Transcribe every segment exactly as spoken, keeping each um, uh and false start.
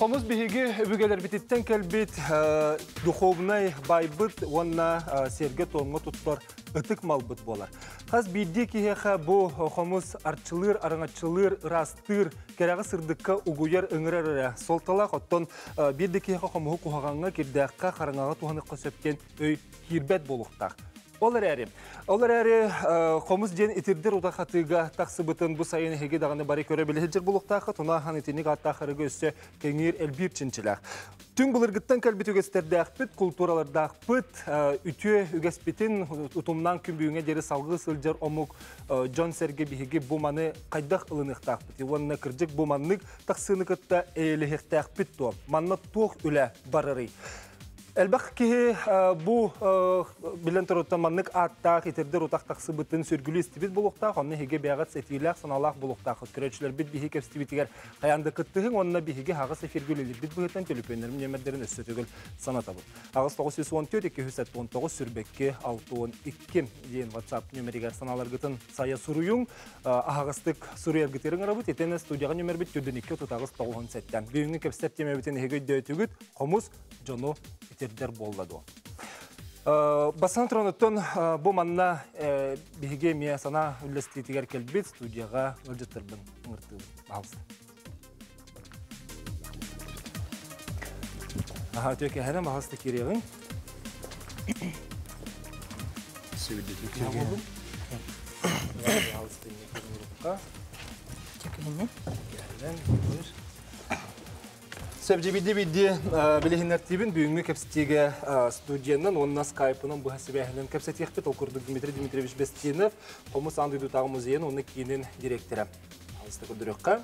خمس بهيجي بقدر بتتنكل بيت دخوبناي بايبت وانا سيرجت ومتو تطر بتكمل بتبولر. خاص بيديك هي خبو خمس أرتشلير أرنتشلير راستير كراغسر دكة وجير إنغرير سلطلا خطن بيديك هي خم هو كهرعنا كدقة خرناطو هنقصبتين أي هربت بولختار. Оларери, оларери, комус ден итирдер утахатыга таксы бытын бу сайын хеге даганы бари көрө билеһер булуктаха, туна хан итинег аттахыры көссө кеңир элбир чинчилак. Түн булыргыттан калбитүгестерде ахпыт, культураларда ахпыт, үтө үгеспитин утумнан күмбүйүңө дери салгы сылжар омук Джон Серге биһиги буманы кайдах ылыныктак бит. Уонна кыржык буманнык таксыныкытта элехтак бит то. Манна тох үле барырый. Әлбәкке бу билен торотаманнык аттақ итердер отақтақсы бітін сөргілі істебет болуқтақ, онны хеге бәғат сәтіліғ саналақ болуқтақ. Көрәтшілер біт бігі кәпстебетігер қаянды қыттығын, онына бігі хағыс әфергілілер біт бұғыттан телепенерім немедерін өссетігіл санатабы. Ағыз тоғыз жүз он төрт, екі жүз он тоғыз, сүрбекке алты он екі дейін WhatsApp нөмерігер саналар ғытын сая сұруың, ағыстық сұруяр ғытерің арабыт, етені студияға нөмер біт төдінекі тұтағыз тоғын сәттен. Бүйіңі кәпстептеме бітін хеге дөйтігіт, қомыз жону дер болладо. Басын тронутын бұл манна беге мия сана үлістетігер келбет студияға өлжеттірбін ұңыртығын алысы. Төке әрім ағасты керегін. Сөйдеті керегін. Ағасты некерін ұлыққа. Төкені. Әрін өр. Сөбжебиде биде білігінер тибін бүйінгі кәпсетегі студияның, онына скайпының бұл әсібәйінің кәпсет еқпет оқырдық Дмитрий Дмитриевич Бестинов, қомыс андыйду тағы музейін, оны кейінен директоры. Алысты күдіріққа.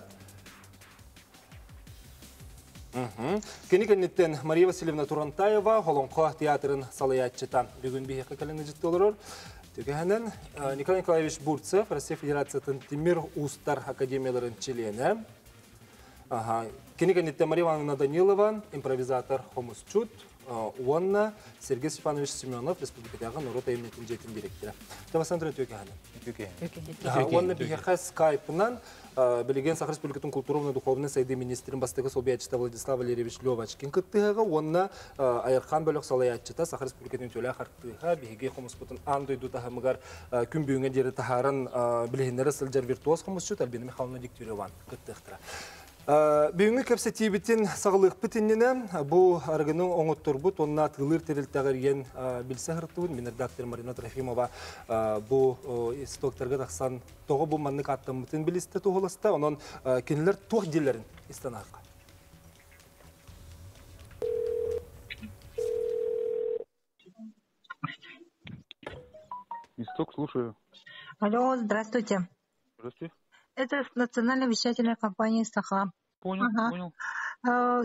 Кені кәнеттен Мария Васильевна Турантаева, Холонқо театрын салаятчыта. Бүгін бейіққа кәліні жетті олырыр. Түгіғінен Николай Николаевич Бурцев, Россия Федерацияның Темир Устар Академияларын чилені. Кенегенетте Мария Ивановна Данилова, импровизатор Хомус Чуд, Уонна, Сергей Степанович Семенов, республикатаға Нұрота емнетін жетін директора. Тавасандра Тюкеғана. Тюкеғана. Уонна бігеға скайпынан білеген Сахар Республикатын культуровно-духовны сайды министрін бастығы Солбиячыта Владислав Валерьевич Левачкин күттіғаға, Уонна Айырхан Бөлік Салаячыта Сахар Республикатын төлі қартыға бігеге Хомус Путын андойду тағымығар күмбеуіңе дері тағарын білгендері сылжар виртуоз Хомус Чуд, Альбина Михайловна Диктюреван күттіқтіра. Бүйінгі кәпсеті бітін сағылық бітіннені бұл арғының оңыттыр бұт, онына тығылыр терілтәғір ен білсі ғырттығын. Мен редактор Марина Трофимова бұл истоктарға тақсан тоғы бұл маннық аттың бұтын білісті тұғылысты, оның кенілер тоқ делерін істан ағыға. Исток, слушаю. Алло, здравствуйте. Здравствуйте. Это национальная вещательная компания «Саха». Понял, ага. Понял.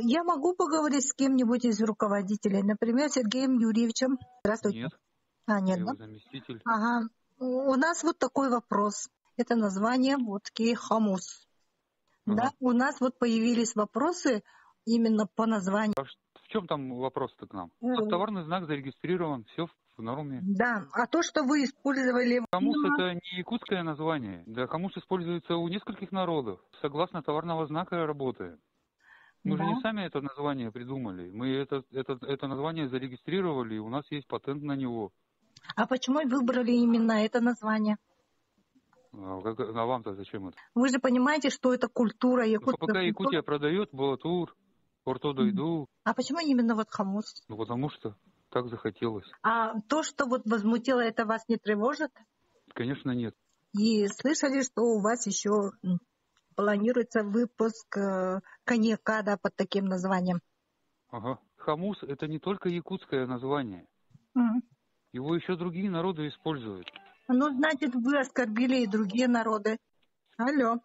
Я могу поговорить с кем-нибудь из руководителей, например, Сергеем Юрьевичем. Здравствуйте. Нет. А, нет, да? Заместитель. Ага. У нас вот такой вопрос. Это название водки «Хомус». Ага. Да, у нас вот появились вопросы именно по названию. А в чем там вопрос-то к нам? Э... Товарный знак зарегистрирован, все в норме. Да, а то, что вы использовали... Хомус ну, это не якутское название. Да, хомус используется у нескольких народов. Согласно товарного знака работает. Мы да. же не сами это название придумали. Мы это, это, это название зарегистрировали, и у нас есть патент на него. А почему выбрали именно это название? А, а вам-то зачем это? Вы же понимаете, что это культура якутская. Пока Якутия продает балатур, ортодойду. А почему именно вот хомус? Ну, потому что... Так захотелось. А то, что вот возмутило, это вас не тревожит? Конечно, нет. И слышали, что у вас еще планируется выпуск коньяка, да, под таким названием? Ага. Хомус – это не только якутское название. Угу. Его еще другие народы используют. Ну, значит, вы оскорбили и другие народы. Алло.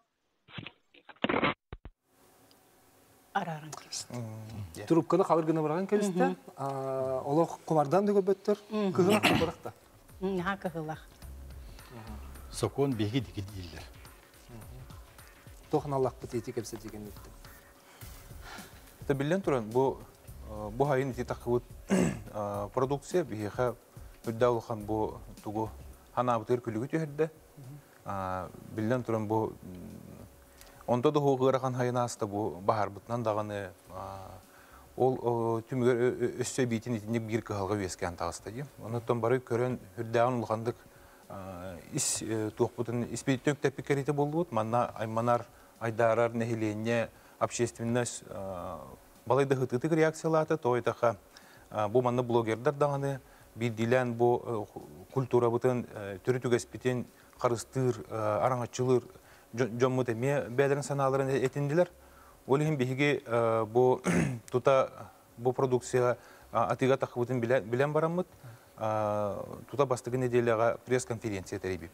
Араран келісті. Түріпкіні қалырғыны бұраған келісті. Олық құмардан дегі бөттір. Күғылақ құмарақты. Ға, күғылақ. Сокон беге деге дейлер. Тоқын Аллақ бұт еті кәпсет деген етті. Білден тұрын, бұ ғайын еті тақылып продукция беге қа үрді ауылған бұ тұғы хана бұтығыр күлігі түйерді. Білден тұрын, бұ Онда да хугыраган хайнаста бу бахарбытнан даганы ол түмгөр өссө битин итинде бир кылга вескен тагаста ди. Ондан бары көрөн үрдәгән улгандык ис тохпутын испиттөк тәпикәриде булды. Манна айманар айдарар нехиленне общественность балайда хытытык реакциялаты тойтаха бу манны блогердар даганы бир дилән бу культура бутын төрүтүгәспитен карыстыр араңачылыр Джоммуте мне бедрен саналарын этиндилер. Олихим биге бо тута бо продукция атигата хвутин билем бараммыт. Тута бастыгы неделяга пресс-конференция теребип.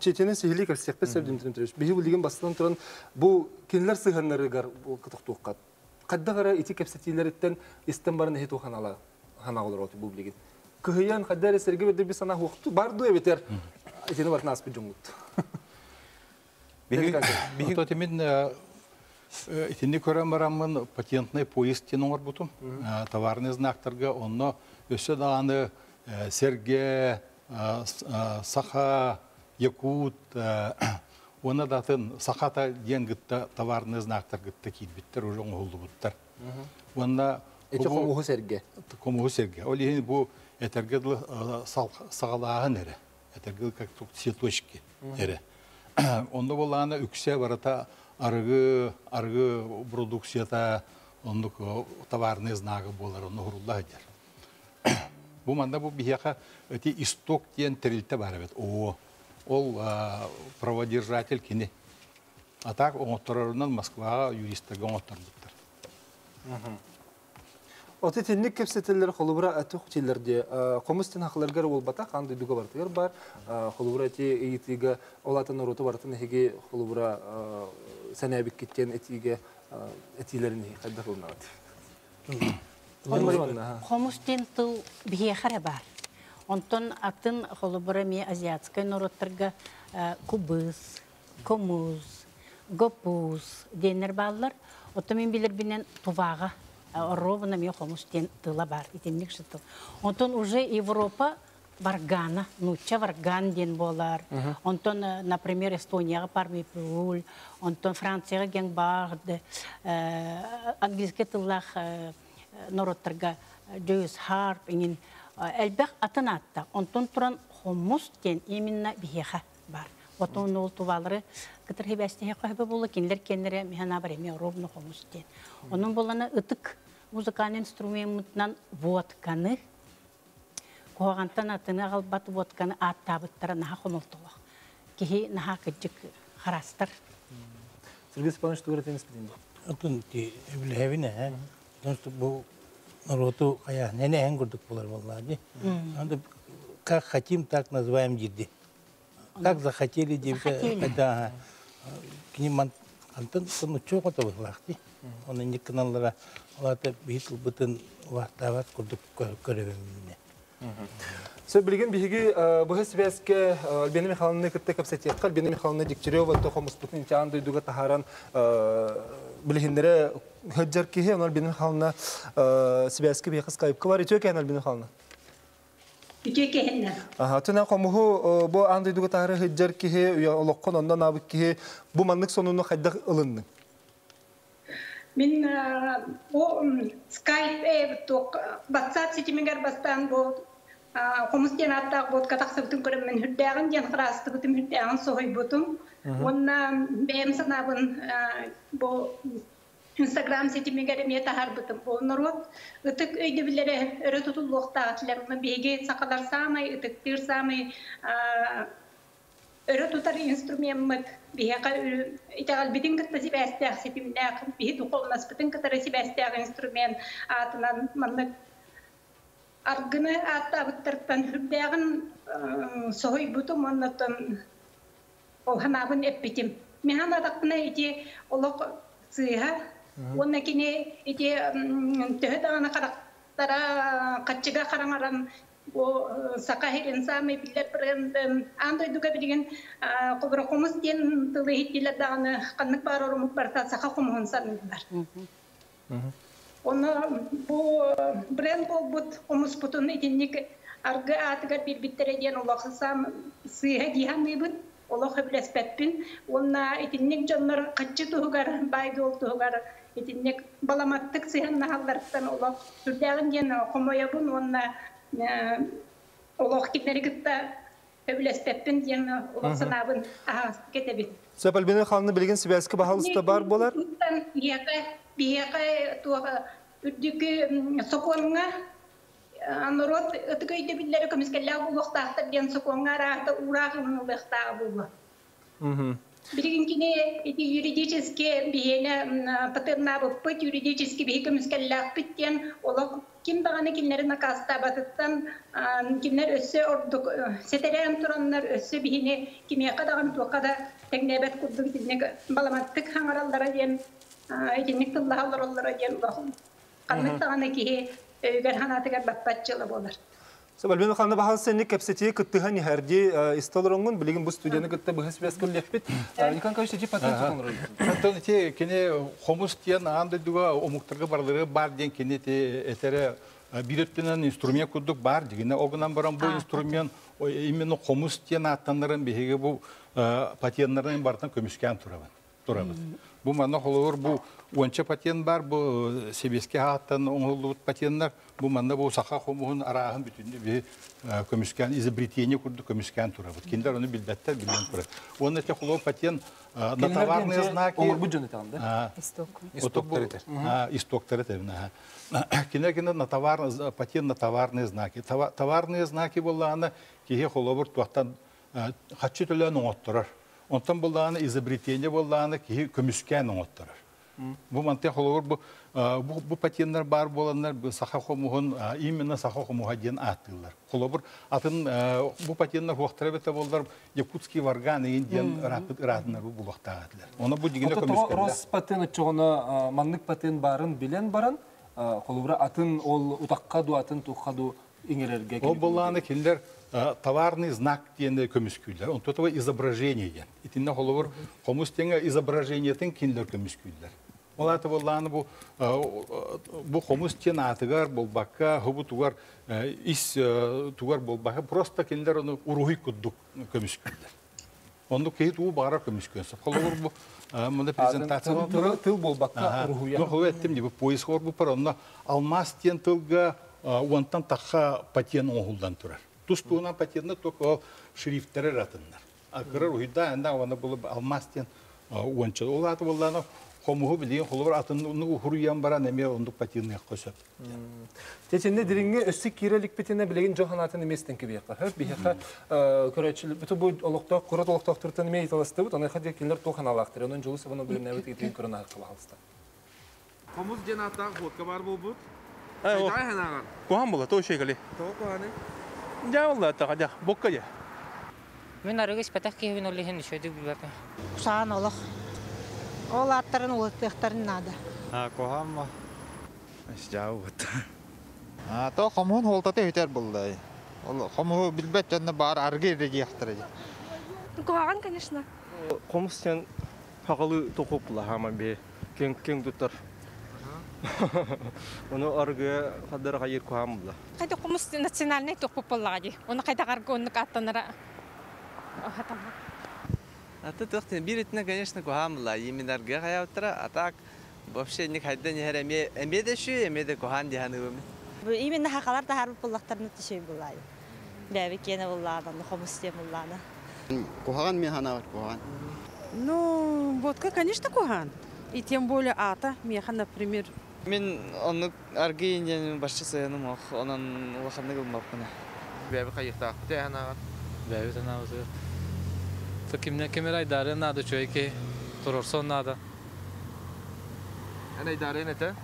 Чечене сигли кырсык песер димтрим тереш. Биге улиган бастан туран бу кинлер сыгыннары гар кытыктуккат. Каддагара ити кепсетилерден истембарын хету ханала ханалар отып бу билеген. Кыян каддары сергебе дир бисана хукту барду эбетер. Этени бар нас пижунгут. Тот именно этими корамарамын патентный поезд тенор буту товарный знак торга онно все даны Сергей Саха Якут она датын Сахата денгитта товарный знак торга такие биттер уже голду буттер она это кому Сергей кому Сергей олигин бу это гидл сагалаганере это гидл как тут цветочки нере Онда болланы үксе барата аргы аргы продукцията ондук товарный знагы болар, оны хурулла дер. Бу манда бу бияка эти исток тен трилте бар бит. О, ол праводержатель кини. А так оңторунан Москвага юристтерге оңтордуктар. Вот эти не кепсетеллер холубра атухтеллер де коммунистин ахларгар ол батак анды дуга бартыгар бар холубра те итиге олатан роту бартын хеге холубра санабик кеткен этиге этилерни кадда кылынат. Коммунистин ту бехара бар. Онтон атын холубра ми азиатскай народтарга кубыс, комуз, гопуз денер баллар. Отто мен билер бинен тувага ровно мне хомустен тылабар, и тем не кшетал. Онтон уже Европа варгана, ну че варган ден болар. Онтон, например, Эстония парми пуль, онтон Франция генгбард, английский тылах народтарга Джойс Харп, инин эльбек атанатта. Онтон туран хомустен именно беха бар. Вот он у товары, которые вести хохабы были, кинлер кинлере механа время ровно хомустен. Он был на этик музыкальный инструмент нан водканы, когоранта на тенерал бат водканы атабыттара наха хомолтула, кихи наха кечек харастер. Сергей Степанович, что говорит инспектор? Отун ти влиявине, потому что был народу, а я не не энгурдук полар валлади, как хотим так называем дирди. Как захотели девчата, да, к ним антон, ну чё это вы лахти, он не каналра, лата битл бутен лахтават курдук коревимне. Все блиген беги, боже связке, Альбина Михайловна катек обсетият, Альбина Михайловна диктерева, то хомус путничан, да и дуга тахаран, блигенре гаджарки хе, Альбина Михайловна связке беги скайп, ковари чё кем Альбина Михайловна? Ага, то на комуху, бо андрей дуга тахре хиджерки хе, я локон онда навыки хе, бо манник сонуно хиддах элнны. Мин бо скайп эв ток, батсап сити мигар бастан бо, комустен аттак бо катах сутун корем мин хиддаран дян храс тутим хиддаран сохи ботум, он бем санабун бо Инстаграм сети мигарем я тахар ботум бо народ, это идевлере ретуту лохта, лерна беги сакадар самый, это тир самый ретутар инструмент бега, итак бидинг это себя стяг сети мигарем беги духов нас бидинг это себя стяг инструмент, а то нам мы аргны а то вот тартан худяган сохи ботум он на том, о ханабун эпитим, механа такна иди олог сиха Он на кине эти тогда на характера качега харангаран во сакахирин сами билет прем андой дуга билген кобракомустен тылы хилет дана каннык барор мукбарта сакахум хонсан бар. Она бо бренд колбут омус потон этинник арга атга бир битереден улахсам сиха дихам бибут Олох эбилеспетпин, онна итинник жаннар каччы тугар, байдол тугар, итинник баламаттык сыйанна халлардан олох түрдәген ген комоябын онна олох китнеригитта эбилеспетпин ген олох санабын кетебит. Сөпәлбинин халны билген сибәске баһалыста бар болар. Яка бияка туга үрдүк соконга Анород, это какие-то битлеры, которые сказали, что лохтах, так день соконгара, это ураган лохтах было. Бригинкине эти юридические биены, патерна боппет юридические биены, которые сказали, питен, олог, кимбаганы кинлер на кастабататтан, кинлер өссе ордук, сетерем тураннар өссе биены, кимия кадаган туакада, тегнебет курдук, тегнек баламаттык хангаралдара ден, тегнек тыллахаларалдара ден лохун. Канмыттаганы кихе, Субальбина Ханна Бахасенни, капсетия, Каттыхани Харди, Истолронгун, Блигин Бустудиана, Каттабахас Вескун Леппит. Никак, конечно, типа Тантон. Тантон, те, кине, хомустьян, андедуа, омуктага, бардера, барден, кине, этере, бирпинан, инструмент, кудук, барден, огнамбарам, инструмент, именно хомустьян, атандарам, бихигабу, патиандарам, бартан, комиссиан Турабан. Буманно холор бу уанча патиен бар бу сибиски хатан онголут патиеннар буманно бу саха хомун арахан бүтүндү би комиссиан изобретение курду комиссиан турабат. Киндер аны билбеттер билген турат. Онда те холор патиен на товарные знаки оор бюджеты там, да? Исток. Истоктеретер. А, истоктеретер, да. Кине кине на товарные патиен на товарные знаки. Товарные знаки болла аны кеге холор туаттан хатчы төлөнүн оттурар. Он там был на изобретение, был на какие комиссионные отторы. В моменте холор был, был патинер бар, был на сахахомугон именно сахахомугадин атиллер. Холор, а тен был патинер хохтребета был на якутские варганы, индиан раднер был хохтаатлер. Он был дигина комиссионный. Это раз патинер, что он манник патин баран, билен баран, холора а тен ол утакаду, а тен тухаду ингерерге. Он был на киллер. Товарный знак тенде комиссионер. Он тут его изображение. И ты на голову хомус тенга изображение тен кинлер комиссионер. Он это вот лан бу бу хомус тена атгар болбака, хобу тугар из тугар болбака просто кинлер он урухи кудук комиссионер. Он ну кит у бара комиссионер. Голову бу мне презентация. Тыл болбака урухи. Ну хове тем не бу поиск хор бу паранна алмаз тен тылга уантан таха патиен онголдан турар. Тусту нам патентно только шрифт терратеннер. А корру хида, она она была алмастен уанчел. Улад воллана хомугу билин холвар атын ну хуруян бара неме онду патентне косат. Теченде диринге өссү кирелик петене билген жоханатын эместен кебе якка. Хөр бихе көрөчүл бүтү бу олокто корот олокто туртан эме айталасты бут. Аны хадя кинлер тохан алактыр. Анын жолусу буну билимнебет кеткен көрөн аркылы алыста. Хомуз жената хотка бар болбут. Айдай ханаган. Кохан болот ошегели. Токаны. Да, вот это когда бокка я. Мы на рынке спектакль вино лихен еще один был. Кусаан олах, ола таран ола таран надо. А кохама, сидел вот. А то хамун холтате хитер был да. Ола хаму билбет чанна бар аргир реги хтради. Кохаан конечно. Комстен хакалу токупла хамаби кенг кенг дутар. Он орг хадер хайр кухамбла. Когда комусь национальный ток попалади, он когда аргон накатанера. А тут тогда биритна конечно кухамбла, именно орг хая утра, а так вообще не ходят ни хера ми, ми дешью, ми де куханди ханувами. Именно хакалар да хару попалахтар не тиши булай. Бевики не булана, но комусь не булана. Кухан ми ханават кухан. Ну вот как конечно кухан, и тем более ата ми хан например. Мен он аргинден башчысы нумах, он он лоханный гумбапна. Бебе кайта, те ханават, бебе те навзер. То кимне кимерай дарен надо чуйки, торорсон надо. Анай дарен это?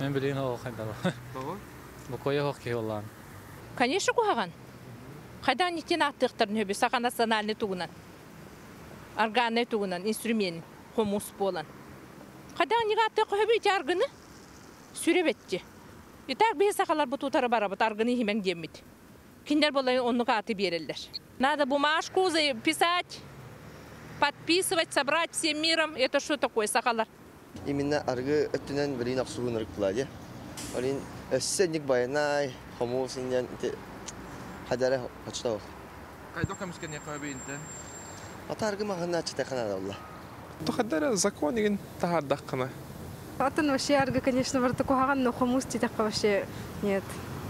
Мен блин лохань дало. Кого? Букоя лохки улан. Конечно кухаган. Когда они те на тихтер не беса, когда национальный тугнан, органный тугнан, инструмент, хомус полан. Когда они на тихтер бить органы? Сюребетти. И так без сахалар бутутара барабат аргани химен демит. Киндер болай онну каты берелдер. Надо бумажку записать, подписывать, собрать всем миром. Это что такое сахалар? Именно аргы оттенен блин абсурдный кладе. Блин седник байнай хомусинен те хадаре почтал. Кайдокамскенекабинте. أتارج ما هنأت تخننا والله. تخدر زكوني تهدقنا. أتن وشي أرجع كنيش نبرت كوها عن نخموس تتقى وشي نيت.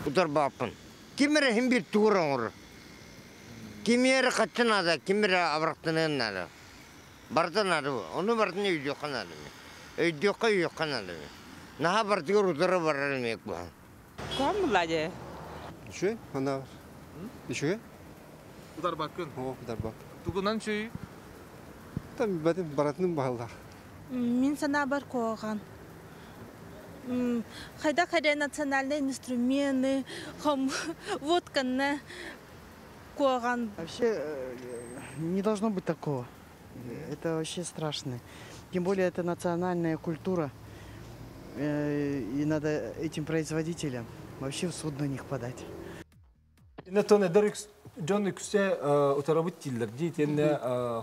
ودربابن. كم رهم بيتورون. كم يرقتنا هذا كم رأبرقتنا هذا. بردنا هذا. أنا بردني يجوقنا لمي. يجوق يجوقنا لمي. نها بردي ودرب برا لمي كبار. كم ملاجئ؟ شو هنا؟ شو؟ دربابن. هو درباب. تقولن شو؟ تم بدي بردني بهالله. Мен сана бар қойған. Қайда қайда национальный инструменты, хам водканы қойған. Вообще не должно быть такого. Это вообще страшно. Тем более это национальная культура, и надо этим производителям вообще в суд на них подать. Натоне Дарикс Джон Иксе утарабит тиллер, дети не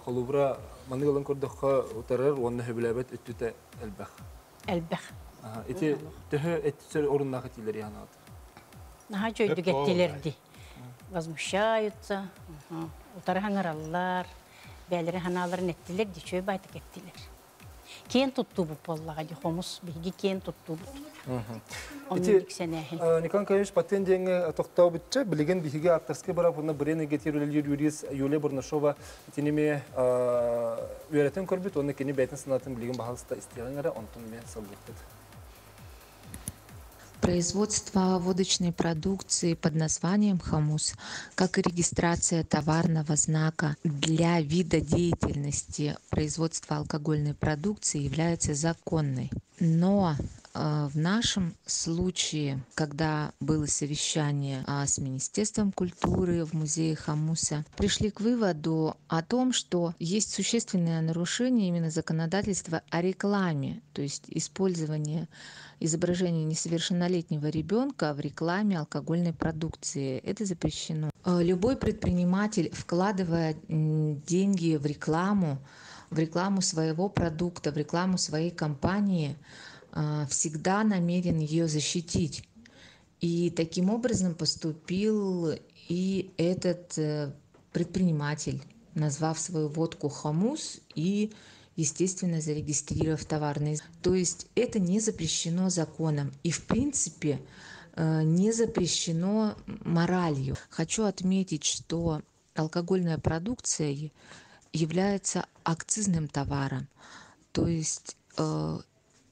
холубра, мангалан кордоха утарер, он не хвилебет, это те эльбах. Эльбах. Это те это орн на хатиллери анат. На хочу идут хатиллерди, возмущаются, утараханараллар, белераханалар не хатиллерди, что и байт хатиллер. Кем тут тубу поллагади хомус, беги кем тут тубу. Николай Николаевич, потом деньги от октября ближен беги авторские барабы на брене гетирулил юрис юле Барнашова, те не ме верятен корбит, он не кини бейтнес на тем ближен бахалста истиранера, он там ме салгутет. Производство водочной продукции под названием «Хамус», как и регистрация товарного знака для вида деятельности производства алкогольной продукции, является законной. Но в нашем случае, когда было совещание с Министерством культуры в музее Хамуса, пришли к выводу о том, что есть существенное нарушение именно законодательства о рекламе, то есть использование изображение несовершеннолетнего ребенка в рекламе алкогольной продукции. Это запрещено. Любой предприниматель, вкладывая деньги в рекламу, в рекламу своего продукта, в рекламу своей компании, всегда намерен ее защитить. И таким образом поступил и этот предприниматель, назвав свою водку «Хамус» и естественно, зарегистрировав товарный. То есть это не запрещено законом и, в принципе, не запрещено моралью. Хочу отметить, что алкогольная продукция является акцизным товаром. То есть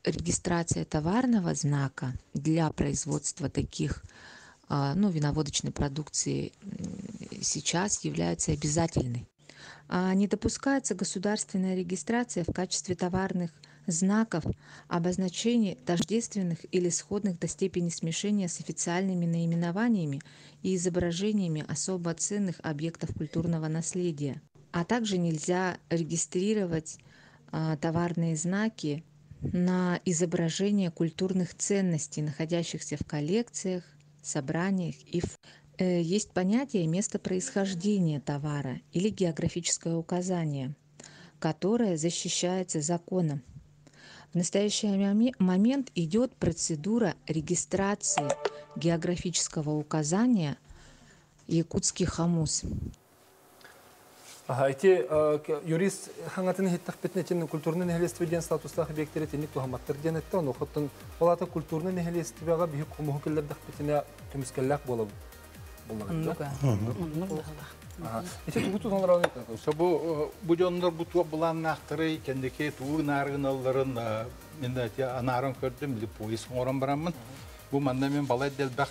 регистрация товарного знака для производства таких, ну, виноводочной продукции сейчас является обязательной. Не допускается государственная регистрация в качестве товарных знаков, обозначений тождественных или сходных до степени смешения с официальными наименованиями и изображениями особо ценных объектов культурного наследия. А также нельзя регистрировать товарные знаки на изображение культурных ценностей, находящихся в коллекциях, собраниях и в... Есть понятие «место происхождения товара» или географическое указание, которое защищается законом. В настоящий момент идет процедура регистрации географического указания «Якутский хамус». Ага, эти юрист хангатин хиттах пятнадцатинный культурный нехлестивый статусах объекты тени туха матердианы тону хотен полата культурный нехлестивый ага бихку мухкиллер дах пятня кумискаллак болаб. Эти тубуту тонраны. Сабо будённер бутуа булан нахтарей кендеке тур наргиналларын миндат я анаран көрдим липоис орам барамын. Бу манда мен балай дел бах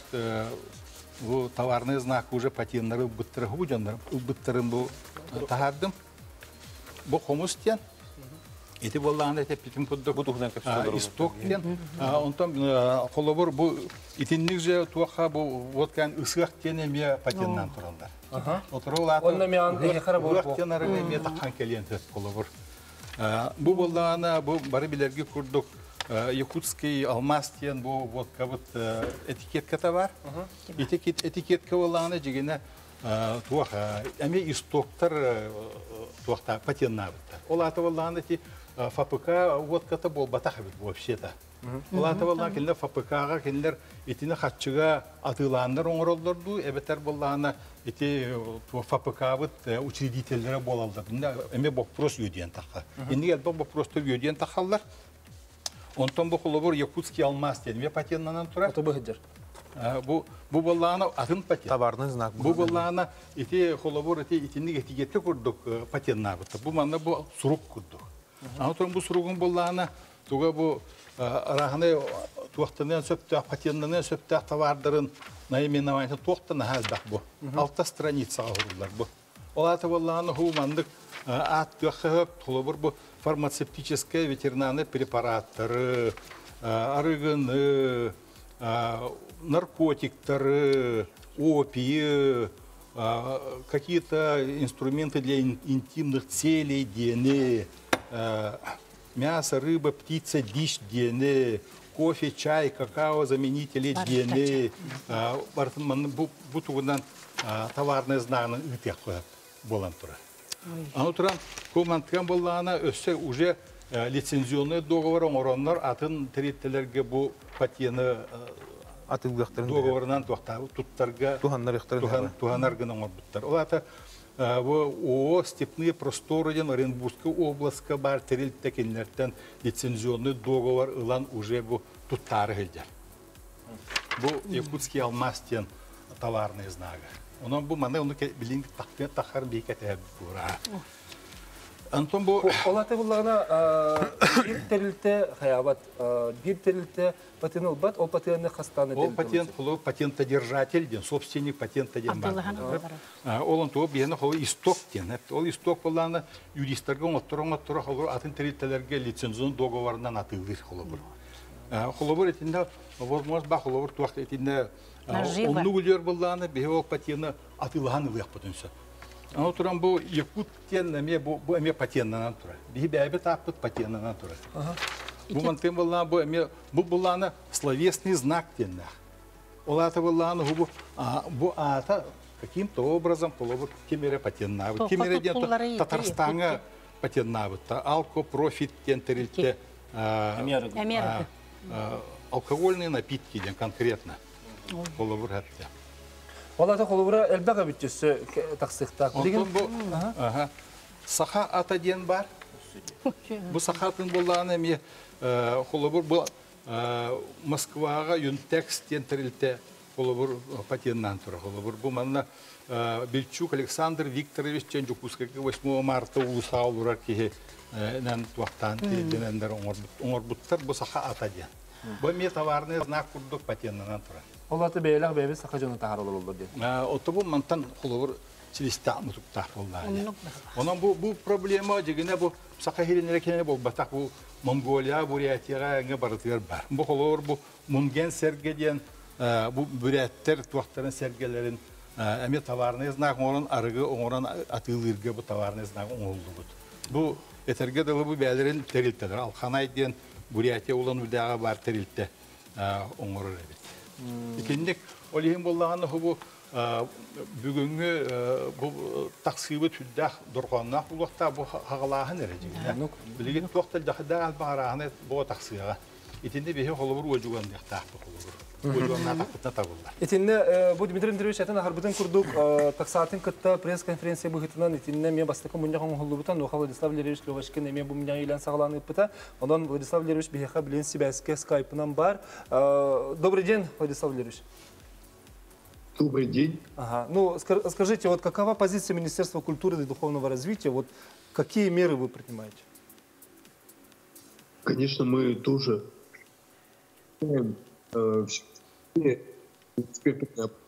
бу товарный знак уже патиннары буттыры будённер буттырын бу тахардым. Бу хомустен. Эти булланы те питим кудда бутухдан капсалар. Истоктен. Онтан холобор бу итинник же туаха бу водкан ысык тене ме патиннан турандар. Аха. Отурулат. Онна ме ангыны харап бу. Водканары ме таккан келен тез холобор. Бу булланы бу бары билерге курдук. Якутский алмаз тен бу водка вот этикетка товар. Этикет этикетка булланы жигене туаха. Эми истоктар туахта патиннабыттар. Ол аты булланы ти ФАПК водка-то был батаховит вообще-то. Улатывалла кинлер фабрикага кинлер итина хатчуга атыландар оңролдорду эбетер боллана ити фабрикавыт учредительдери болалдар. Эме вопрос юдиен таха. Инде элбо вопрос юдиен тахаллар. Онтон бу холобор якутский алмаз дедим патентнан турат. Отобыгдер. Бу бу боллана атын патент. Товарный знак. Бу боллана ити холобор ити итинник этигетте курдук патентнабыт. Бу манда бу сурук курдук. Анатон бу суругун боллана туга бу Рахны туақтанын сөпті, патентанын сөпті товардарын наименованиеті туақтаны әздақ бұ. Алта страница ауырлар бұ. Олаты болланы хумандық ат төқіп тұлыбыр бұ фармацевтическая ветеринарный препараттары, арығыны, наркотиктары, опии, какие-то инструменты для интимных целей, дене, мясо, рыба, птица, дичь, дене, кофе, чай, какао, заменители, дене. Бутугунан товарное знание итехуя болантура. А утром команткам была она все уже лицензионный договор, ороннар, а тен территория бу патьена договор нан тухта, тут тарга туханарган оморбуттар. Олата в степные просторы Оренбургской области бартерил такинлертен лицензионный договор илан уже бу туттары келдер. Бу якутский алмастен товарный знак. Онон бу мана уну билинг тактен тахар бекете бура. Антон бу олаты булларына бир терилте хаябат бир терилте патент албат, о патентны хастаны ден. О патент кылуу патентодержатель ден, собственник патентодержатель. Олон тоо биэни кылуу исток ден. Ол исток булларына юристтерге оңоттора-оңоттора кылуу атын терилтелерге лицензион договорунан атыылыр кылуу. Кылуу этинде возможность ба кылуу туакта этинде онну күлөр булларына бе ол патентны атыылган ыйак потенция. Оно туран бу якут теннаме бу эме патентна натура. Биби абет апыт патентна натура. Бу мантем булла бу эме бу булланы словесный знак тенна. Олаты булланы губу бу ата каким-то образом полобут кемере патентна. Вот кемере ден Татарстанга патентна вот. Алко профит тентерилте алкогольные напитки ден конкретно полобур хатта. Олата холубра элбага бүттүсү таксыкта. Деген бу ага. Саха ата ден бар. Бу сахатын болланы эми холубур бу Москвага Юнтекс тентерилте холубур патентнан тура холубур. Бу манна Бельчук Александр Викторович Ченджукуска восьмого марта улусаулура кеге нан туактан тендер оңорбуттар бу саха ата ден. Бу эми товарный знак курдук патентнан тура. Олаты бейлер бейбе сахажоны тахарылыр олды. Оттобу мантан холовыр силистак мутук тахпылды. Онан бу проблема дегене бу сахахилинере кене бол батак бу Монголия, Бурятияга эңе барытыгар бар. Бу холовыр бу мунген сергеден бу буряттер туактарын сергелерин эме товарный знак оңоран арыгы оңоран атылырге бу товарный знак оңолдугут. Бу этерге дылы бу бәлерин терилтелер. Алханай ден Бурятия улан үлдага бар терилте оңорыр эбет. Икендик олиһин буллааны хубу бүгүнгү бу таксыбы түддах дурганна улукта бу хагалаһын эрежине. Билигин токтол дахда албараны бу таксыга. Итинде бехе холубур ожуган дахта холубур. Ожуган тахта табылды. Итинде бу Дмитрий Андреевич атан харбытын курдук таксатын кытта пресс-конференция бүгүтүнөн итинде мен бастыкын мунжаган холубутан охал Владислав Лерович Левашкин мен бу менен илен сагаланып быта. Андан Владислав Лерович бехе билен сибаскес скайпынан бар. Добрый день, Владислав Лерович. Добрый день. Ага. Ну, скажите, вот какова позиция Министерства культуры и духовного развития? Вот какие меры вы принимаете? Конечно, мы тоже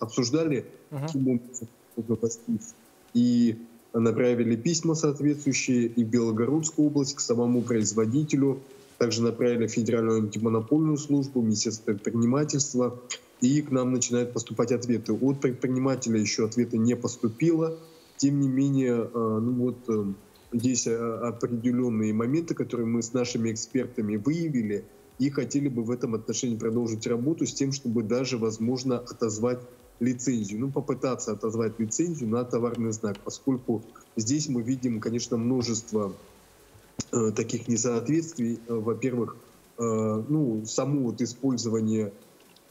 обсуждали и направили письма соответствующие и в Белгородскую область к самому производителю, также направили Федеральную антимонопольную службу, Министерство предпринимательства, и к нам начинают поступать ответы. От предпринимателя еще ответа не поступило, тем не менее, ну вот здесь определенные моменты, которые мы с нашими экспертами выявили, и хотели бы в этом отношении продолжить работу с тем, чтобы даже, возможно, отозвать лицензию. Ну, попытаться отозвать лицензию на товарный знак, поскольку здесь мы видим, конечно, множество э, таких несоответствий. Во-первых, ну, само вот использование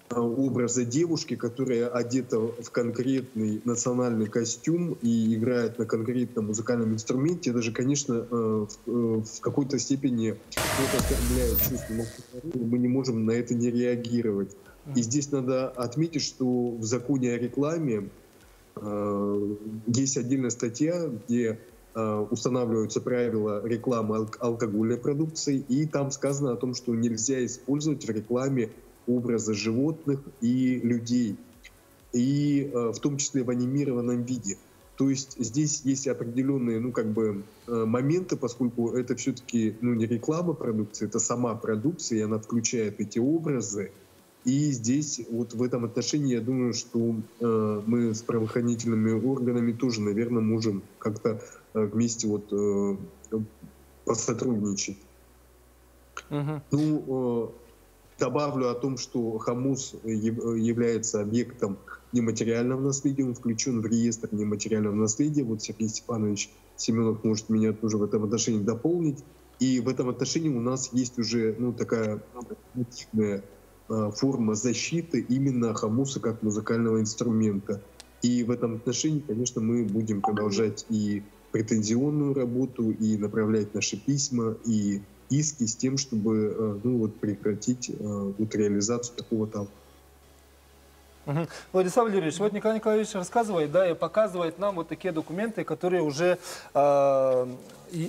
образа девушки, которая одета в конкретный национальный костюм и играет на конкретном музыкальном инструменте, даже, конечно, в какой-то степени оскорбляет чувства. Мы не можем на это не реагировать. И здесь надо отметить, что в законе о рекламе есть отдельная статья, где устанавливаются правила рекламы алкогольной продукции, и там сказано о том, что нельзя использовать в рекламе образы животных и людей, и в том числе в анимированном виде. То есть здесь есть определенные, ну, как бы, моменты, поскольку это все-таки, ну, не реклама продукции, это сама продукция, и она включает эти образы. И здесь вот в этом отношении я думаю, что э, мы с правоохранительными органами тоже, наверное, можем как-то э, вместе вот, э, посотрудничать. Uh-huh. Ну, э, добавлю о том, что Хамус является объектом нематериального наследия, он включен в реестр нематериального наследия. Вот Сергей Степанович Семенов может меня тоже в этом отношении дополнить. И в этом отношении у нас есть уже, ну, такая активная форма защиты именно хамуса как музыкального инструмента. И в этом отношении, конечно, мы будем продолжать и претензионную работу, и направлять наши письма, и иски с тем, чтобы, ну, вот, прекратить вот, реализацию такого там. Владислав Юрьевич, вот Николай Николаевич рассказывает, да, и показывает нам вот такие документы, которые уже э,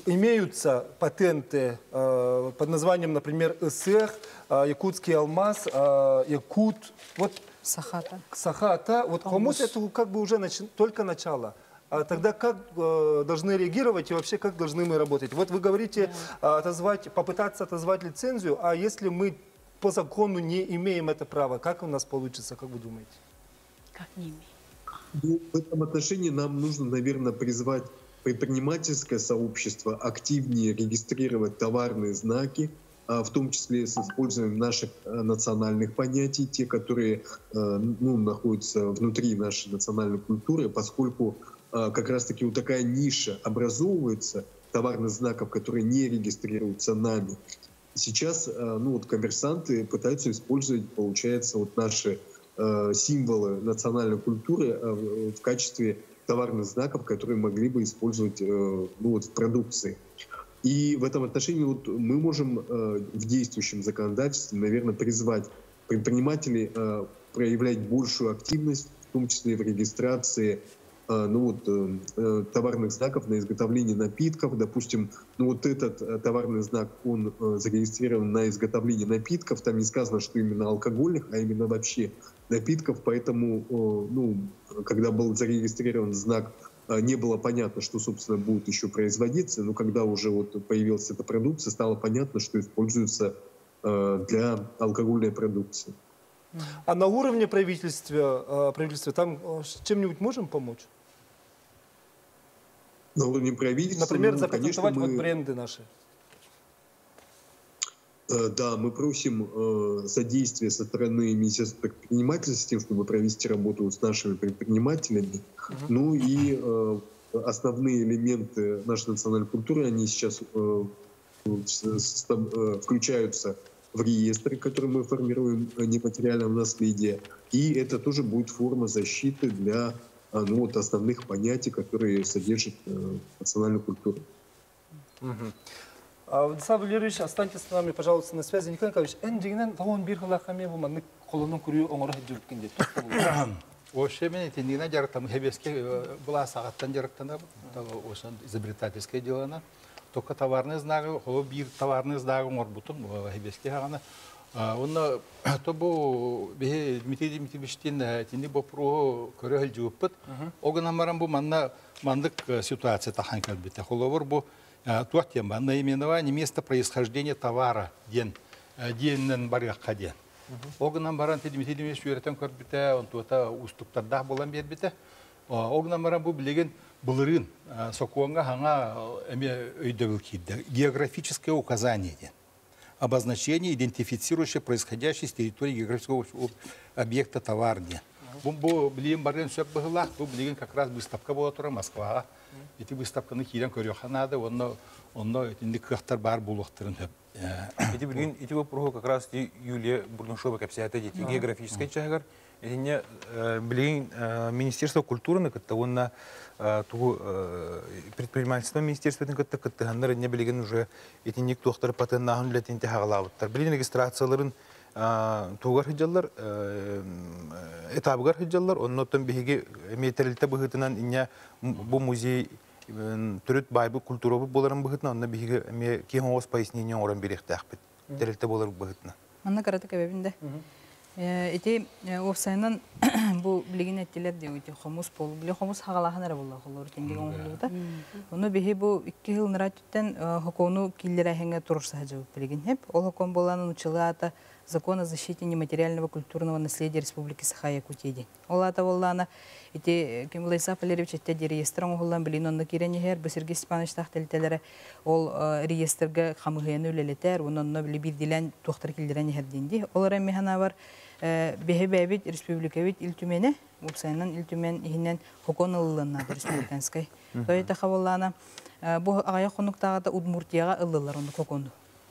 имеются патенты э, под названием, например, ЭСЭХ, э, якутский алмаз, э, якут, вот сахата. Сахата. Вот хамус это как бы уже нач... только начало. А тогда как э, должны реагировать и вообще как должны мы работать? Вот вы говорите э, отозвать, попытаться отозвать лицензию, а если мы по закону не имеем это право, как у нас получится, как вы думаете? Как не имеем? Ну, в этом отношении нам нужно, наверное, призвать предпринимательское сообщество активнее регистрировать товарные знаки, в том числе с использованием наших национальных понятий, те, которые, ну, находятся внутри нашей национальной культуры, поскольку как раз-таки вот такая ниша образовывается товарных знаков, которые не регистрируются нами. Сейчас, ну, вот коммерсанты пытаются использовать, получается, вот наши э, символы национальной культуры э, в качестве товарных знаков, которые могли бы использовать э, ну, вот, в продукции. И в этом отношении вот, мы можем э, в действующем законодательстве, наверное, призвать предпринимателей э, проявлять большую активность, в том числе и в регистрации ну вот, товарных знаков на изготовление напитков. Допустим, ну вот этот товарный знак, он зарегистрирован на изготовление напитков, там не сказано, что именно алкогольных, а именно вообще напитков, поэтому, ну, когда был зарегистрирован знак, не было понятно, что, собственно, будет еще производиться, но когда уже вот появилась эта продукция, стало понятно, что используется для алкогольной продукции. А на уровне правительства, правительства там чем-нибудь можем помочь? На уровне правительства, например, ну, запатентовать мы... вот бренды наши. Да, мы просим содействия со стороны Министерства предпринимательства с тем, чтобы провести работу с нашими предпринимателями. Uh-huh. Ну и основные элементы нашей национальной культуры, они сейчас включаются в реестр, который мы формируем нематериального наследия. И это тоже будет форма защиты для, ну, вот, основных понятий, которые содержат э, национальную культуру. Угу. А, Владислав Валерьевич, останьтесь с нами, пожалуйста, на связи. Николай Николаевич, «Эндигнен, талон бирхалахами, вуманны, холону курю, оморах дюркинде». Ошибен, это не надер, там, хебески, была сагаттан директана, очень изобретательское дело она. Только товарные знаки, холобир товарные знаки, может быть, хибескиана. Он то был Дмитрий Дмитриевич Тинни Бопру Корельдюпет. Огнамарам был манна мандык ситуация таханькал бита. Холовор был туатьяма наименование место происхождения товара ден денен барякаден. Огнамарам Дмитрий Дмитриевич Юрьевич Корд бита он туата уступ тогда был амбет бита. Огнамарам был блиген Блырын, сокуанга ханга географическое указание, обозначение, идентифицирующее происходящее с территории географического объекта товарня. Бомбо блин барен все была, то блин как раз выставка была тура Москва, эти выставка на Киренко Рёханада, он он на это не картар бар был, Эти блин, эти вопросы как раз Юлия Бурнушова капсиата дети географическая чагар. Это не блин Министерство культуры, на котором на ту предпринимательство министерство, на котором на не блин уже эти никто хтор патен нахудлят интехаглавут. Блин регистрацияларын тугар хиджаллар этабгар хиджаллар, он нотом беги металлита бегитнан иня бу музей Трюд байбу культуру боларым быхытна, онна биге ме кехоос пояснение орын берехтах бит. Терелте болар быхытна. Анна карата кебебинде. Эти офсайнан бу билген эттелер деуте хомус пол биле хомус хагалаханара болла холор тенге оңгулута. Ону бихи бу икки хыл ныраттен хокону киллере хенге турса жаб билген хеп. Ол хокон болланын учылата закон о защите нематериального культурного наследия Республики Саха-Якутии. Олата воллана, эти Кимлайса Палеревич, эти реестры, он был на Киренигер, бо Сергей Степанович Тахтель ол реестрга хамугену лелетер, он на Либидилян Тухтар Кильдеренигер Динди, олара Миханавар, Бехебевит, Республиковит, Ильтюмене, Упсайнан, Ильтюмен, Ихинен, Хоконоллана, Республиканской. То это хаволлана, бо Аяхонуктата Удмуртия, Эллар, он Хоконду.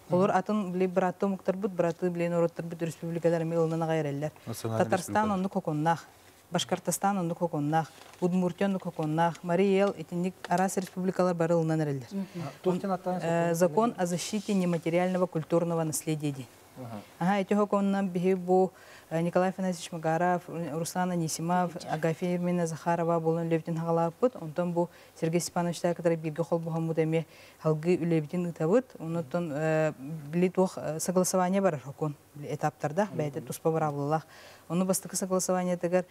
Олар атын биле братту муктарбут, братту биле нороттарбут республикалар мелынан агайреллер. Татарстан онны коконнах, Башкортостан онны коконнах, Удмуртия онны коконнах, Мариэл этинник арасы республикалар барылынан эреллер. Закон о защите нематериального культурного наследия. Ага, эти хоконнан биги бу Николай Афанасьевич Магаров, Руслан Анисимов, Агафья Ирмина Захарова, Болон Левтин Халапут, он там был Сергей Степанович, который бегал в Бухамуде, Халги Левтин Тавут, он там был согласование барахакон, этап тарда, бейте туспавраллах, он был согласование тагар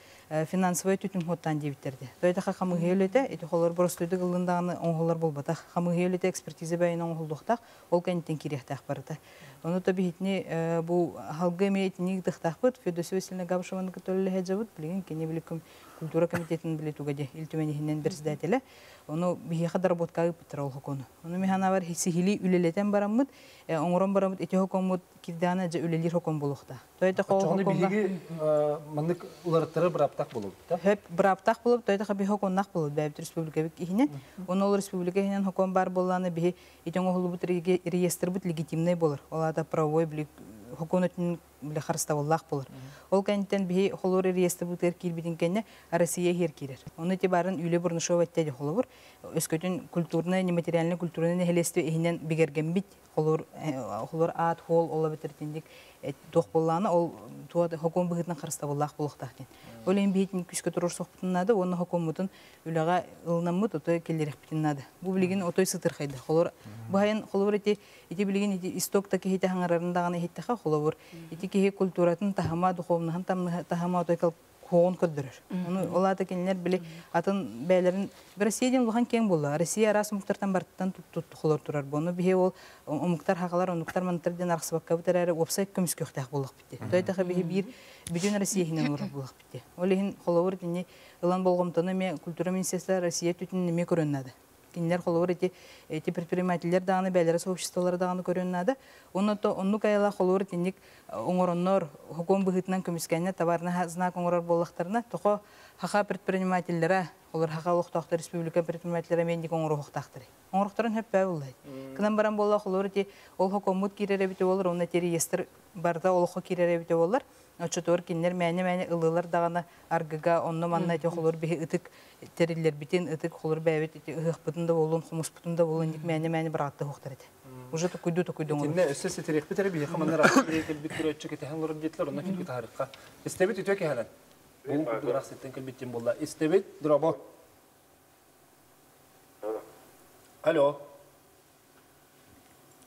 финансовое тютюн хотан девтерде. То это хамугелите, эти холор просто идут голланданы, он холор был батах, хамугелите экспертизы бейн он холдохтах, олкантин кирехтах парта. Он то бегитни был Халги имеет нигдахтах пут. Федосивосильна Габшеван, который лежит завод, блин, киневеликом культура комитетен были тугаде, ильтюменихинен председателя, оно бихада работкаю потрал хокону, оно миханавар хисигили улелетен барамут, онгром барамут эти хокомут кидана же улелир хоком болохта. То это хоком. Чего не бихи, манник улартере брабтах болот. Хеп брабтах болот, то это хабихокон нах болот, да, в республике ихинен, оно в республике ихинен хоком бар боллана бихи, эти онголубут реестр бут легитимный болар, олата правовой блик. Хоконотин для харставоллах полар. Олкантен бихи холоры реестр бутер кирбидинкене, а Россия херкирер. Он эти баран Юлия Бурнушова тяди холор, искотен культурное нематериальное культурное нехелестие ихинен бигергембит холор холор ад хол олабетертиндик дох поллана ол туа хокон бихитна харставоллах полохтахтин. Олим бихитин кискоторор сохтин нада, он хокомутун улага илнамут отой келерехпитин нада. Бублигин отой сытерхайда холор. Бахин холор эти эти блигин исток такие хитахангарандаганы хитаха холор. Эти кие культуратын тахама духовнахан там тахама отой кал коон коддырыр. Оны олата кенлер биле атын бәйлерин Россияден улахан кең болла. Россия арасы муктартан барттан туттут холор турар. Боны бихе ол муктар хагалар, муктар мантырден арксыбакка битәрәре опсай көмскөхтәх булык битте. Тойтаха бихе бир бүтән Россияһинен урып булык битте. Олегин холор дини ылан болгымтаны ме культура министрлыгы Россия төтүнне ме көрәннәде. Кинлер холор эти эти предпринимательләр даны бәйләре сообществолары даны көрәннәде. Оны то онны кайла холор диник оңороннор хоком быгытнан көмскәнне товарны знак оңорор буллыктарына тохо хаха предпринимательләре олар хакалык тахта республика предпринимательләре мендик оңору хактыр. Оңорктарын һәп булды. Кынан баран булла холор ди ул хокомут кирәре бит булар, оны реестр барда ул хок кирәре бит булар. Очотор кинлер мәне мәне ылылар дагана аргыга онны манна те холор би итик териллер битен итик холор бәбит хыпытында булын хумус путында булын дик мәне мәне бир атты хактыр. Уже такой до такой дома. Нет, если ты рехпи, ты ребята, хама не раз. Если ты битурочек, ты ханлор битлор, на фильм китарка. Если ты биту, ты кихан. Бум, дурас, ты тенкл битим болла. Если ты бит, драба. Алло.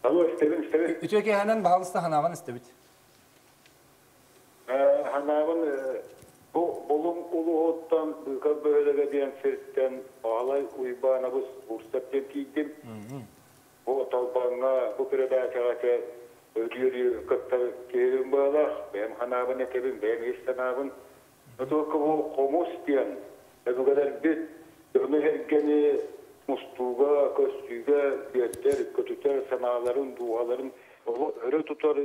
Алло, если ты бит, если ты бит. Ты кихан, баланста ханаван, если ты бит. Ханаван, болом улуготтан, как бы это говорят, фиртен, алай уйба на гус, урстапте кидим. Вот албанна, буквально люди как-то киримбалах, бем ханаван, кирим бем истанаван. Но только вот хомостен, это когда бит, дурнехергени мустуга, костюга, биетер, котутер, саналарын, дуаларын, рутутар,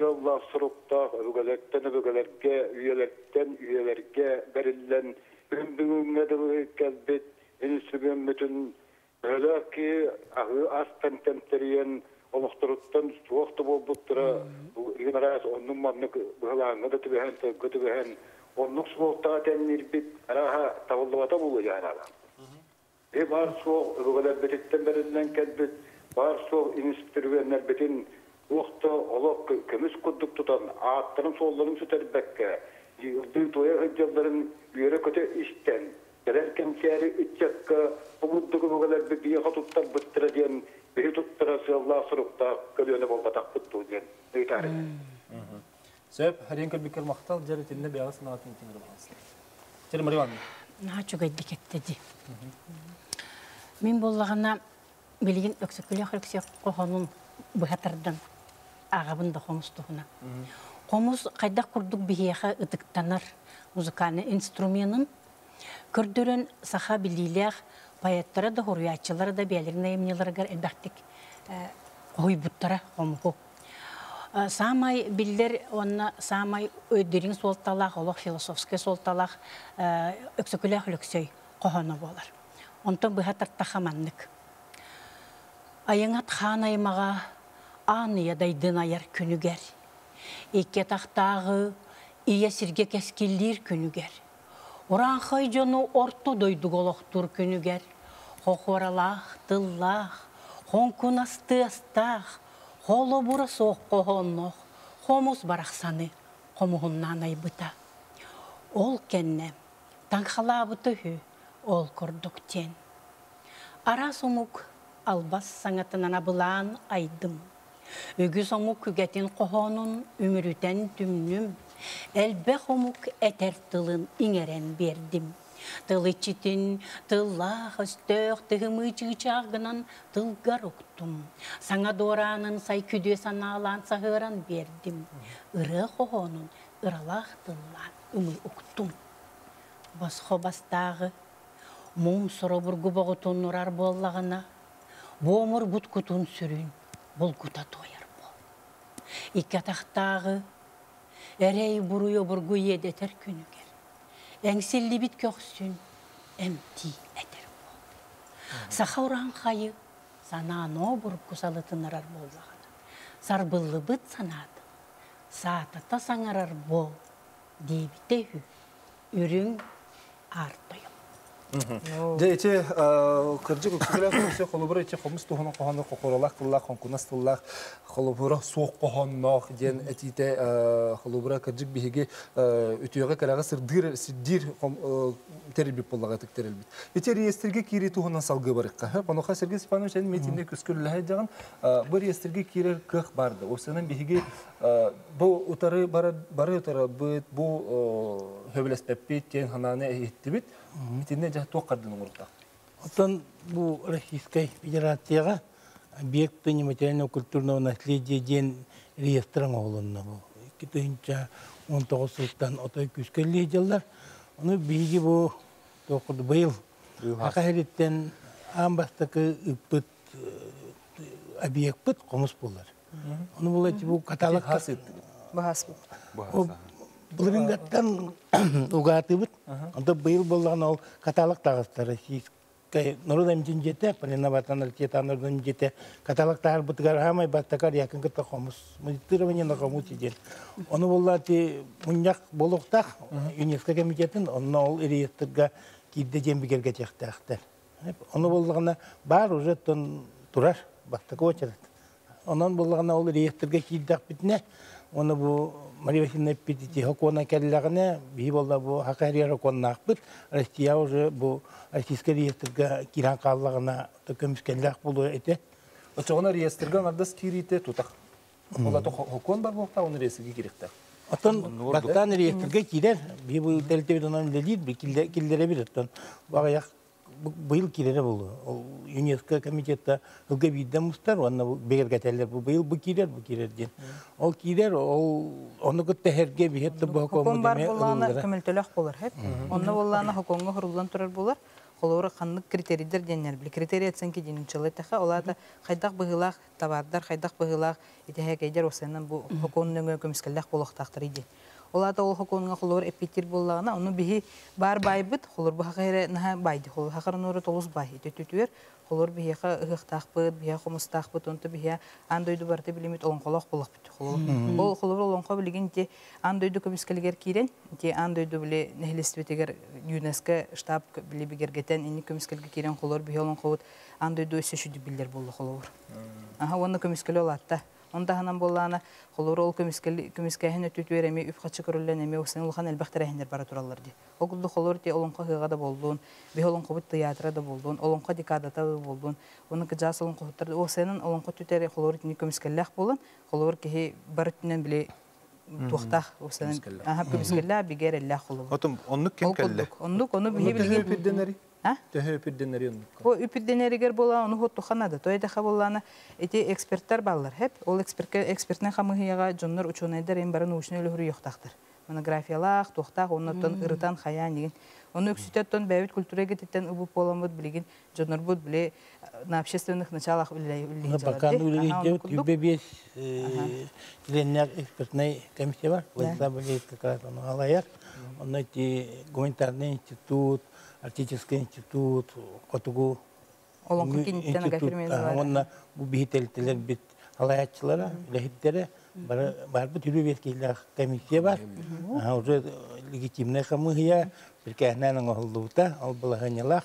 ялла срубта, ругалеттен, ругалетке, уелеттен, уелерке, бериллен, бюмбюмедовый кәлбит, инсубен бүтін. Галаки, астантентериен, ونخترطن وقت وبطرة لنراس ونما منك بهلا ندت بهن تقت بهن ونقص وقتات النربي راها تولوا تبوا جانا لا. هي بارسوا رجال بتتمر لنا كذب بارسوا إنستروي النربتين وقت الله كمس قد بتطن عطرم صولهم ستربك يردون تويا الجبرن بيركته إشتن. لكن كاري اتشك ومدك وغلب بدي خطوط بالتردين بهيت التراس الله صرفتا كلنا بنبطق بالتودين ليتعرف. سب هرين كل بكر مختار جرت النبي على صناعة تنتين الرأسية. ترى مريواني. نهاتشو قد بكتدي. من بولغنا بلين أكسكليا خلكسيا قهون بهتردن أغبن دخمس تهنا. خمس قد كردوك بهيخة اتكتنر مزكانة إنسترومينن. Күрдүрін саха білдейліғ баяттары да, ғоруятшылары да, бәлеріне емнеларығар әлбәқтік қой бұттара қомғы. Самай білдер, самай өйдерін солталақ, олық философске солталақ, өксікілі құліксөй қоғаны болар. Онтан бұғатыртта қаманнық. Айыңат қан аймаға, аны ядайдың аяр күнігер. Екетақтағы, ие сірге кәскелдер күнігер. Уран хай жону орто дойдуг олох тур күнігер. Хохоралах, тыллах, хонкун асты астах, холу бура соқ қоғоннох, хомус барақсаны, хомуғыннан айбыта. Ол кенне, таңхалабы түхі, ол көрдік тен. Ара сомук албас саңатынан абылан айдым. Үгі сомук күгетін қоғонын, өмірітен түмнім. Әлбі қомық әтәр тылын еңерен бердім. Тыл үшітін, тыллах өстөқ, түгімі чығычағынан тылғар ұқтым. Саңа доранын сай күде саналан сағыран бердім. Үрі қоғонын ұралақ тыллан үмі ұқтым. Басқо бастағы, мұм сұры бұрғы бұғытын ұрар боллағына, бомыр бұт күтін сүрін, бұл күта тойар бол. Икатақтағы, Әрей бұруы бұрғы едетер күнігер. Әңселі біт көксін, әмті әтер бол. Сақа ұран қайы, сананы бұрып құсалытын арар болдағаны. Сарбылы бұт санады, сатата саңарар бол. Дейбіте үй, үрің артойым. Дети, кардик, все холубры, те хомус тухано кохано, кохоролах, кулах, хонкунас тулах, холубра сух кохано, ден эти те холубра кардик беги, утюга карага сидир сидир хом теребит полагатик теребит. Эти реестрги кири тухано салгабарикка, хе, паноха Сергей Степанович, они метинек ускуллахе дян, бо реестрги кири ках барда, усенен беги, бо утары бара бара утара бит, бо хевлес пепит, тен ханане ехтибит. Митинне жахтуакадын урта. Оттан бу Российской Федерацияга объекты нематериального культурного наследия ден реестран олынна бу. Китайча он тогуз сылтан отой күскелле жылдар. Уну биги бу токудбыл. Акаһириттен амбастыкы ыппыт объектпыт комус болар. Уну булайчы бу каталог хасыт. Бахас. Бахас. Блингаттан угатыбыт, анда быйыл болған ол каталог тағыстары. Нұрыдам жінжеті, пленаватанар кетанырдам жеті, каталог тағыр бұтығар ғамай баттакар якынгітті қомыс. Музитирование қомыс еден. Оны болаты мұнжақ болуқтақ, ЮНЕСКО комитетін, онына ол реестрға кейді жембігерге тектіақтар. Оны болығына бар уже тұрар, баттака очарат. Онын болығына ол реестрға кейдіақ бітіне, оны бұл Мария Васильевна Петти, хокона келлерне, биболда бу хакари хоконнах бит, Россия уже бу российский реестрга киран калларына төкөмүш келлер болду эте. Отчогона реестрга нардас кирите тутак. Болато хокон бар болта, он реестрге киректе. Атан бактан реестрге кирер, бибу телтевидонан лелит, бикилде килдере бир аттан. Багаяк быйыл кирере болду. Ол ЮНЕСКО комитетта ылга биддем устар, анна бегергателлер бу быйыл бу кирер, бу кирер ден. Ол кирер, ол оны көттәһерге биһетте бу хоком бар булланы көмөлтөлөк болар хеп. Онны булланы хокомго хурулдан турар булар. Холоры канлык критерийдер деннер. Бил критерий оценки динчеле таха, оларда хайдак быгылак табардар, хайдак быгылак итеһегедер осеннен бу хокомның көмискеллек болуктактыр иде. олата ол хоконга холор эпитир боллагана уну биһи бар байбыт холор бахыре наһа байды хол хакырноры толус бахи төтүтүр холор биһа ыгыктакпыт биһа хумыстакпыт онту биһа андойду барты билимит он холох булак бит холор ол холор он хо билигинти андойду көбүскелгер кирен ти андойду биле нехлестветегер юнеске штаб билибигергетен ини көбүскелге кирен холор биһа он ховут андойду сөшүдү билдер болду холор аха уну көбүскеле олатта Онтаханам боллана, холорол көмискәһенә түтүреме, үпхәтче көрүлленеме, усен улхан әлбәхтәрәһендер бара туралларди. Огылды холорти олонка хыгада болдун, беһолон кубыт театрада болдун, олонка декадата болдун. Уның кыжасылын куттырды. Усенин олонка түтәре холоритни көмискәлләх булган, холор кеһи бартнен биле тухтах усен. Аһа көмискәллә бигәреллә холор. Отым оннук кем кәллә? Оннук оны биһибилгән пидденәри. А? Тәһе пидденәри оннук. Бу пидденәригәр була, оны хоттуханада. Тоеда хабуллана эти эксперттар баллар хеп, ол экспертке экспертнең хамыгыга җоннар ученайлар ин барын ученәле хөрү яктактыр. Монографиялар, тохтак, оннан ырытан хаян дигән. Оны үксүтәттән бәвит культурага титтән убу поламыт билгән җоннар бут биле на общественных началах биле биле. Пока үле юбебез тренер экспертный комиссия бар. Вот там есть какая-то аналаяр. Он эти гуманитарный институт Арктический институт, Котугу. Олонка кинетте нага фирмезалары. Онна бу бихителтелер бит алаятчылара, лехиттере барбы түрү беркейлер комиссия бар. Уже легитимне хамыгыя, биркәһнәнең охылдыбыта, ал булаһынялах.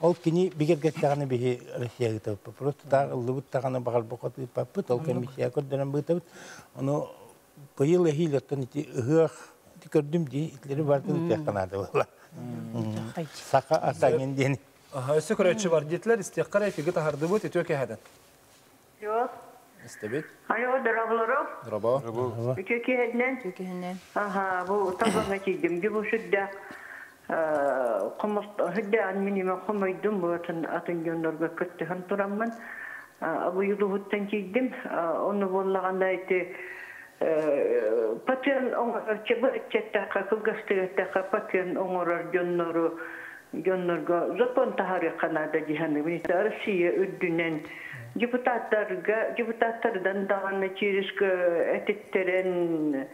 Ол кини бигергәттәгәне бихи Россияга тапты. Просто да лыбыттаганы багар бакыт папыт, ол комиссия көрдән бытып. Аны быйыл хилеттен ыгыр көрдүм ди, итлери бардын тәкънады була. Сақа атаңын дені. Өсі көрәтші бар дейтілер, істеққар әйфегі тағарды бұд, етіөке әдін? Жоқ. Істебет? Алло, дұрабылыру? Дұраба. Өтеке әдінен? Өтеке әдінен. Аға, бұл табаңа тейдім. Бұл шүдді әнменіме құмайдым, бұл атын жөндерге көттіғын тұрамын. Бұл елуғыттан тейдім, оны болағанда әйті Патен оңор чебеттака кылгастыгаттака патен оңорор жоннору жоннорго Жапон тахары канада диханы министр Россия үддүнен депутаттарга депутаттардан даганы чиришке этиттерен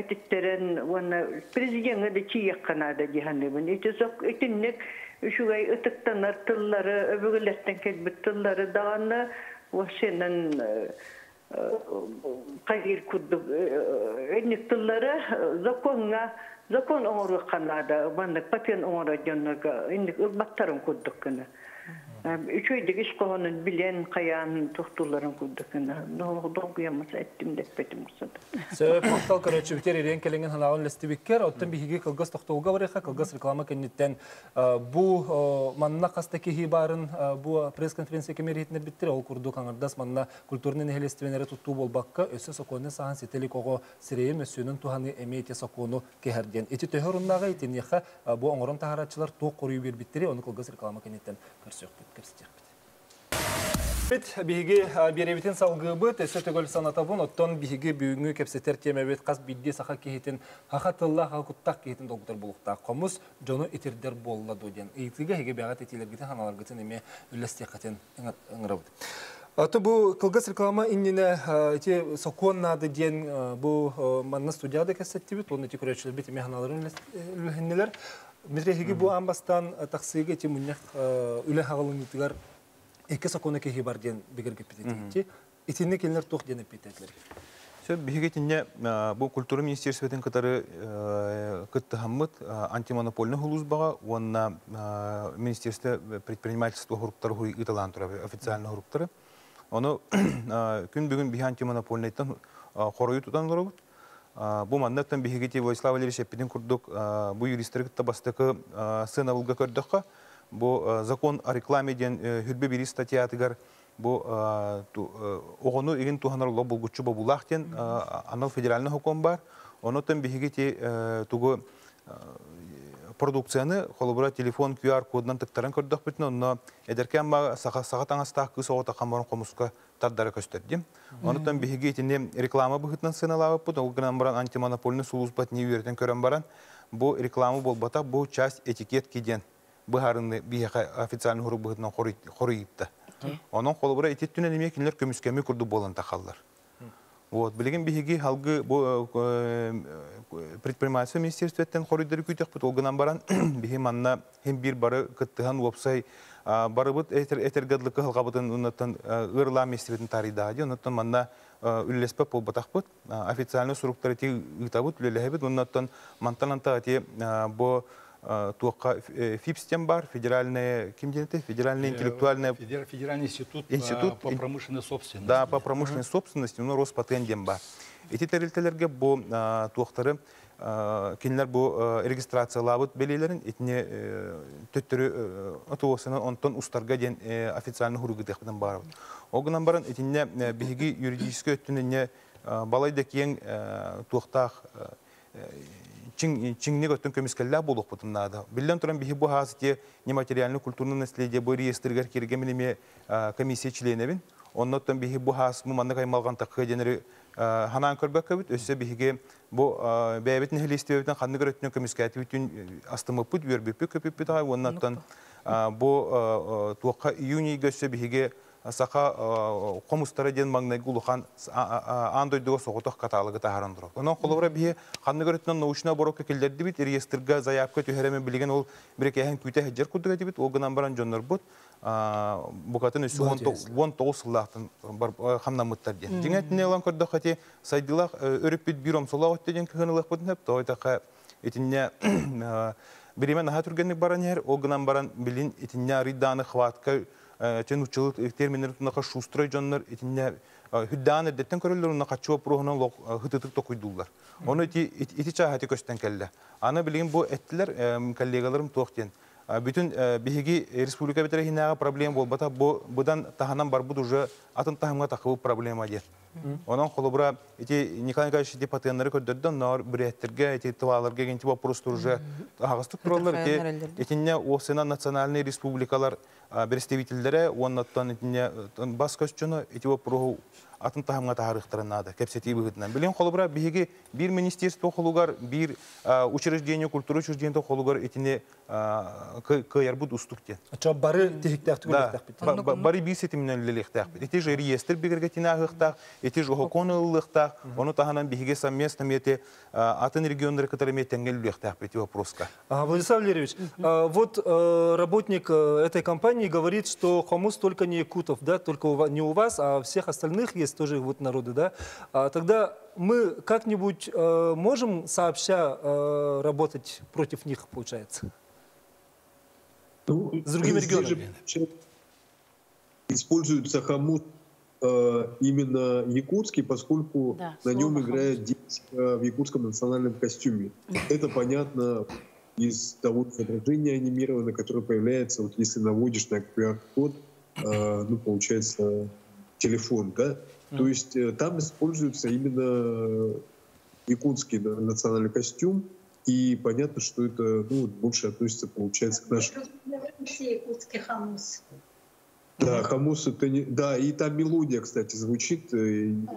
этиттерен вона президентге де чие канада диханы мен этисок этинник ушугай ытыктан артыллары өбүгүлөттөн келбит тыллары даганы ошенен Кайыр күрдік, әйніктілері закон оңыры қанады, бандық патен оңыры жонларға, әйнік ұлбаттарын күрдік күні. Үшөйдік іш қоғанын білен, қаяның тұқтыларын күрдік күні. Доң құямыз әттім деп бәтім құсады. Сөп, ұқтал көрәтші бітер ерен келінген ғалағын ләсті беккер, оттан бігеге қылғыз тұқтауға барайқа, қылғыз реклама кәнеттен. Бұ манына қаста кейі барын, бұ пресс-конференция кемер етінер біттір, ол күрдік аңырдас манына культурның әлестівенері тұтту бол баққа, өсі сақоны саған сетелік оғы сирейі мәсінің тұханы әмейте сақоны кәрден. Еті төхер ұндағы етен еқі бұ аңырын тағаратшылар тұқ құры бер біттірі, оны қылғыз реклама кәнеттен көрсі өқпет. Бит биһиги беребитин салгыбыт эсе төгөл санатабын оттон биһиги бүгүнгү кепсетер темебит кас бидди саха кехитин хахатылла хакуттак кехитин доктор булукта комус жону итирдер болладу ден эйтиге хеге багат этилергитин ханаларгытын эме үлестекатен ыңырабыт. Ото бу кылгыс реклама иннине эти соконнады ден бу манна студияда кесеттибит оны тикөрөчүлөр бит эме ханаларын үлхеннелер. Митрехиги бу амбастан таксыйга эти муннак үле хагалын итигар эки соконы кеһи бар диэн бигергеп питетти. Итинне келнер тух диэн питетлер. Сө бигетинне бу культура министрлигинин катары кыттыхаммыт антимонопольный хулузбага уонна министерство предпринимательства хуруктары хури ыталантырабы официальный хуруктары. Ону күн бүгүн биһи антимонопольныйттан хоруйу тутандырабыт. Бу маннаттан бигети Владислав Валерьевич эппитин курдук бу юристтерге табастыкы сына булга көрдөккө. Бо закон о рекламе ден хюрбе бери статья атыгар, бо огону ирин туханарло болгучу бабулахтен, анал федеральный хоком бар, онотен бихигити туго продукцияны, холобора телефон кью ар-коднан тактарын көрдөх битно, но эдеркен ба сағат аңастақ кыс оғата қамбарын қомысқа тардары көстердим. Онотен бихигитіне реклама бұхытнан сыналавы бұд, олгынан баран антимонопольны сулуз бат не верден көрен баран, бо реклама бол бата, бо часть этикет кеден. Быхарынны бихе официальный хурубыгытынан хорыйыпты. Онон холобыра этеттүнен эмекинлер көмүскәме курду болан тахаллар. Вот, блин, беги, халги, предпринимательство министерства, это хоридер, кутех, потолганам баран, бегеманна, химбир, бары, катыган, лопсай, барабут, этергадлыка, халгабутан, унатан, ирла, мистерин, таридади, унатан, манна, уллеспе, полбатахпут, официально сурукторити, гитабут, лелехебит, унатан, мантанантати, бо, только ФИПСТЕМБАР, федеральные, федеральный интеллектуальный федеральный институт, институт по промышленной собственности. Да, по промышленной собственности, но Роспатентдемба. Эти территории бо тухтары, кинлер бо регистрация лабут белилерин, итне теттеры отвосено он тон устаргаден официальных урегулированных дембаров. Огнамбаран итне беги юридическое итне балайдакиен тухтах Чиннего тонкомискаля было потом надо. Биллион турам бихибу газете нематериальную культурную наследие борьи с триггеркиргемными комиссии членовин. Он но там бихибу газ муманнакай малгантак хеденри хананкорбаковит. Если бихиге бо беевит нехлистивит на ханнегрет тонкомискаят витюн астамапут вербипюка пипитай. Он но там бо туака июни если бихиге саха коммустараден магнай гулухан андой дого сохотах каталога тахарандрок. Но холовра бие ханнегоритна научная борока кельдердивит реестрга заявка тюхереме билиген ол брекехен кютех джеркудгадивит оганамбаран джоннербут букатын усу вон толслахтан хамнамыттарден. Динетне ланкорда хати сайдилах өреппит биром солаоттеден кыгынылах бутнеп тойтаха итинне биремен хатургенник баранер оганамбаран билин итинне риданы хватка Чен учил терминер тунаха шустрой жанр, итинне худаны детен короллер унакачува прохна лог худетук такой дуллар. Он эти эти чаһати костен келле. Ана билим бо этлер коллегаларым тохтен. Бүтүн биһиги республика бетерегинага проблема болбата бо будан таханан барбуд уже атын тахымга такыбы проблема дер. Онан холобра эти Николаевич депутаттары көрдөрдөн нар биреттерге эти тываларга кенти вопростор уже агыстык туралар эти этинне осена национальный республикалар представителдери оннаттан этинне бас көчүнө эти вопросу атын тахымга тарыктырынады. Кепсети бүгүтүнөн. Билен холобра биһиги бир министерство холугар, бир учреждение культуры учреждение холугар этине кыяр буд устукте. Ача бары тихиктактык тахпит. Бары бисети менен лелехтахпит. Эти же реестр бегерге тинагыктах эти же хоконылыктах, ону таханан биге совместно мете атын региондары которыми тенгеллюктах эти вопроска. Владислав Валерьевич, вот работник этой компании говорит, что хомус только не якутов, да, только не у вас, а всех остальных есть тоже вот народы, да. Тогда мы как-нибудь можем сообща работать против них, получается? С другими регионами. Используется хомус именно якутский, поскольку да, на нем играет девушка в якутском национальном костюме. Это понятно из того изображения анимированного, которое появляется, вот если наводишь на ку ар код, ну, получается, телефон, да? То есть там используется именно якутский национальный костюм, и понятно, что это ну, больше относится, получается, к нашему... Да, хомус это не... Да, и там мелодия, кстати, звучит,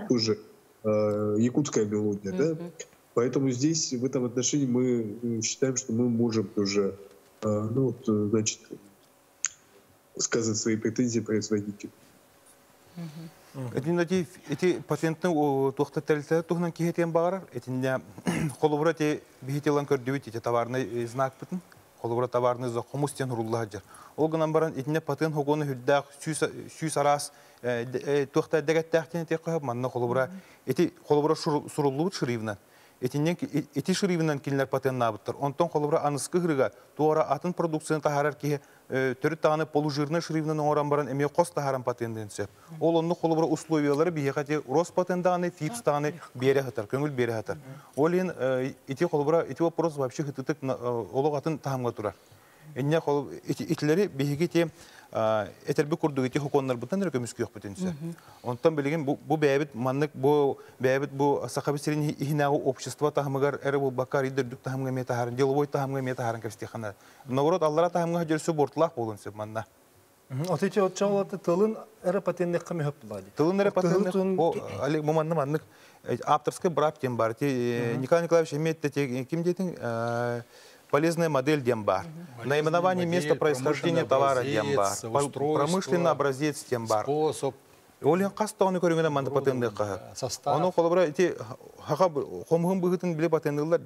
тоже э, якутская мелодия, mm-hmm. да? Поэтому здесь, в этом отношении, мы считаем, что мы можем тоже, э, ну, вот, значит, сказать свои претензии производителю. Mm-hmm. Эти эти пациенты у тохтателя тухнан кихетем барар, эти не холоврати бихителан кордювити, это товарный знак путин, холовра товарный за хомустен рулладжер. Олганам баран эти не пациент хогоны худдах сюсарас тохта дегаттахтен текхаб манна холовра эти холовра суруллут шривна. Эти не эти шривнан кинлер пациент набтер. Онтон холовра анскигрига туара атен продукция тахараркие Төрттаны полужирный шрифтный орамбаран имея костахарам патенденция. Олонну холобра условиялары бихати Роспатентаны, ФИПСтаны берегатар, көңүл берегатар. Олин эти холобра эти вопрос вообще хытытык ологатын тахамга турар. Энне холоб итлери бихигите этерби курдук эти хоконнар бутан рекөмүскө жок патенденция. Онтан билген бу бэбит маннык бу бэбит бу сахабистерин ихнагы общество тахамгар эрбу бакар идердүк тахамга метахарын деловой тахамга метахарын кестихана. Наоборот, Аллара тахамга жөрсө бортлах болонсеп манна. От эти от чалаты тылын эре патенник ками хөплали. Тылын эре патенник о алек моманны маннык авторская брат тем бар. Николай Николаевич имеет эти ким дейтин полезная модель дембар. Наименование места происхождения товара дембар. Промышленный образец дембар. Способ Олег Кастауны көргенде манда патенде қаһар. Аны қолыбра ити хақа қомғын бүгітін біле патендылар.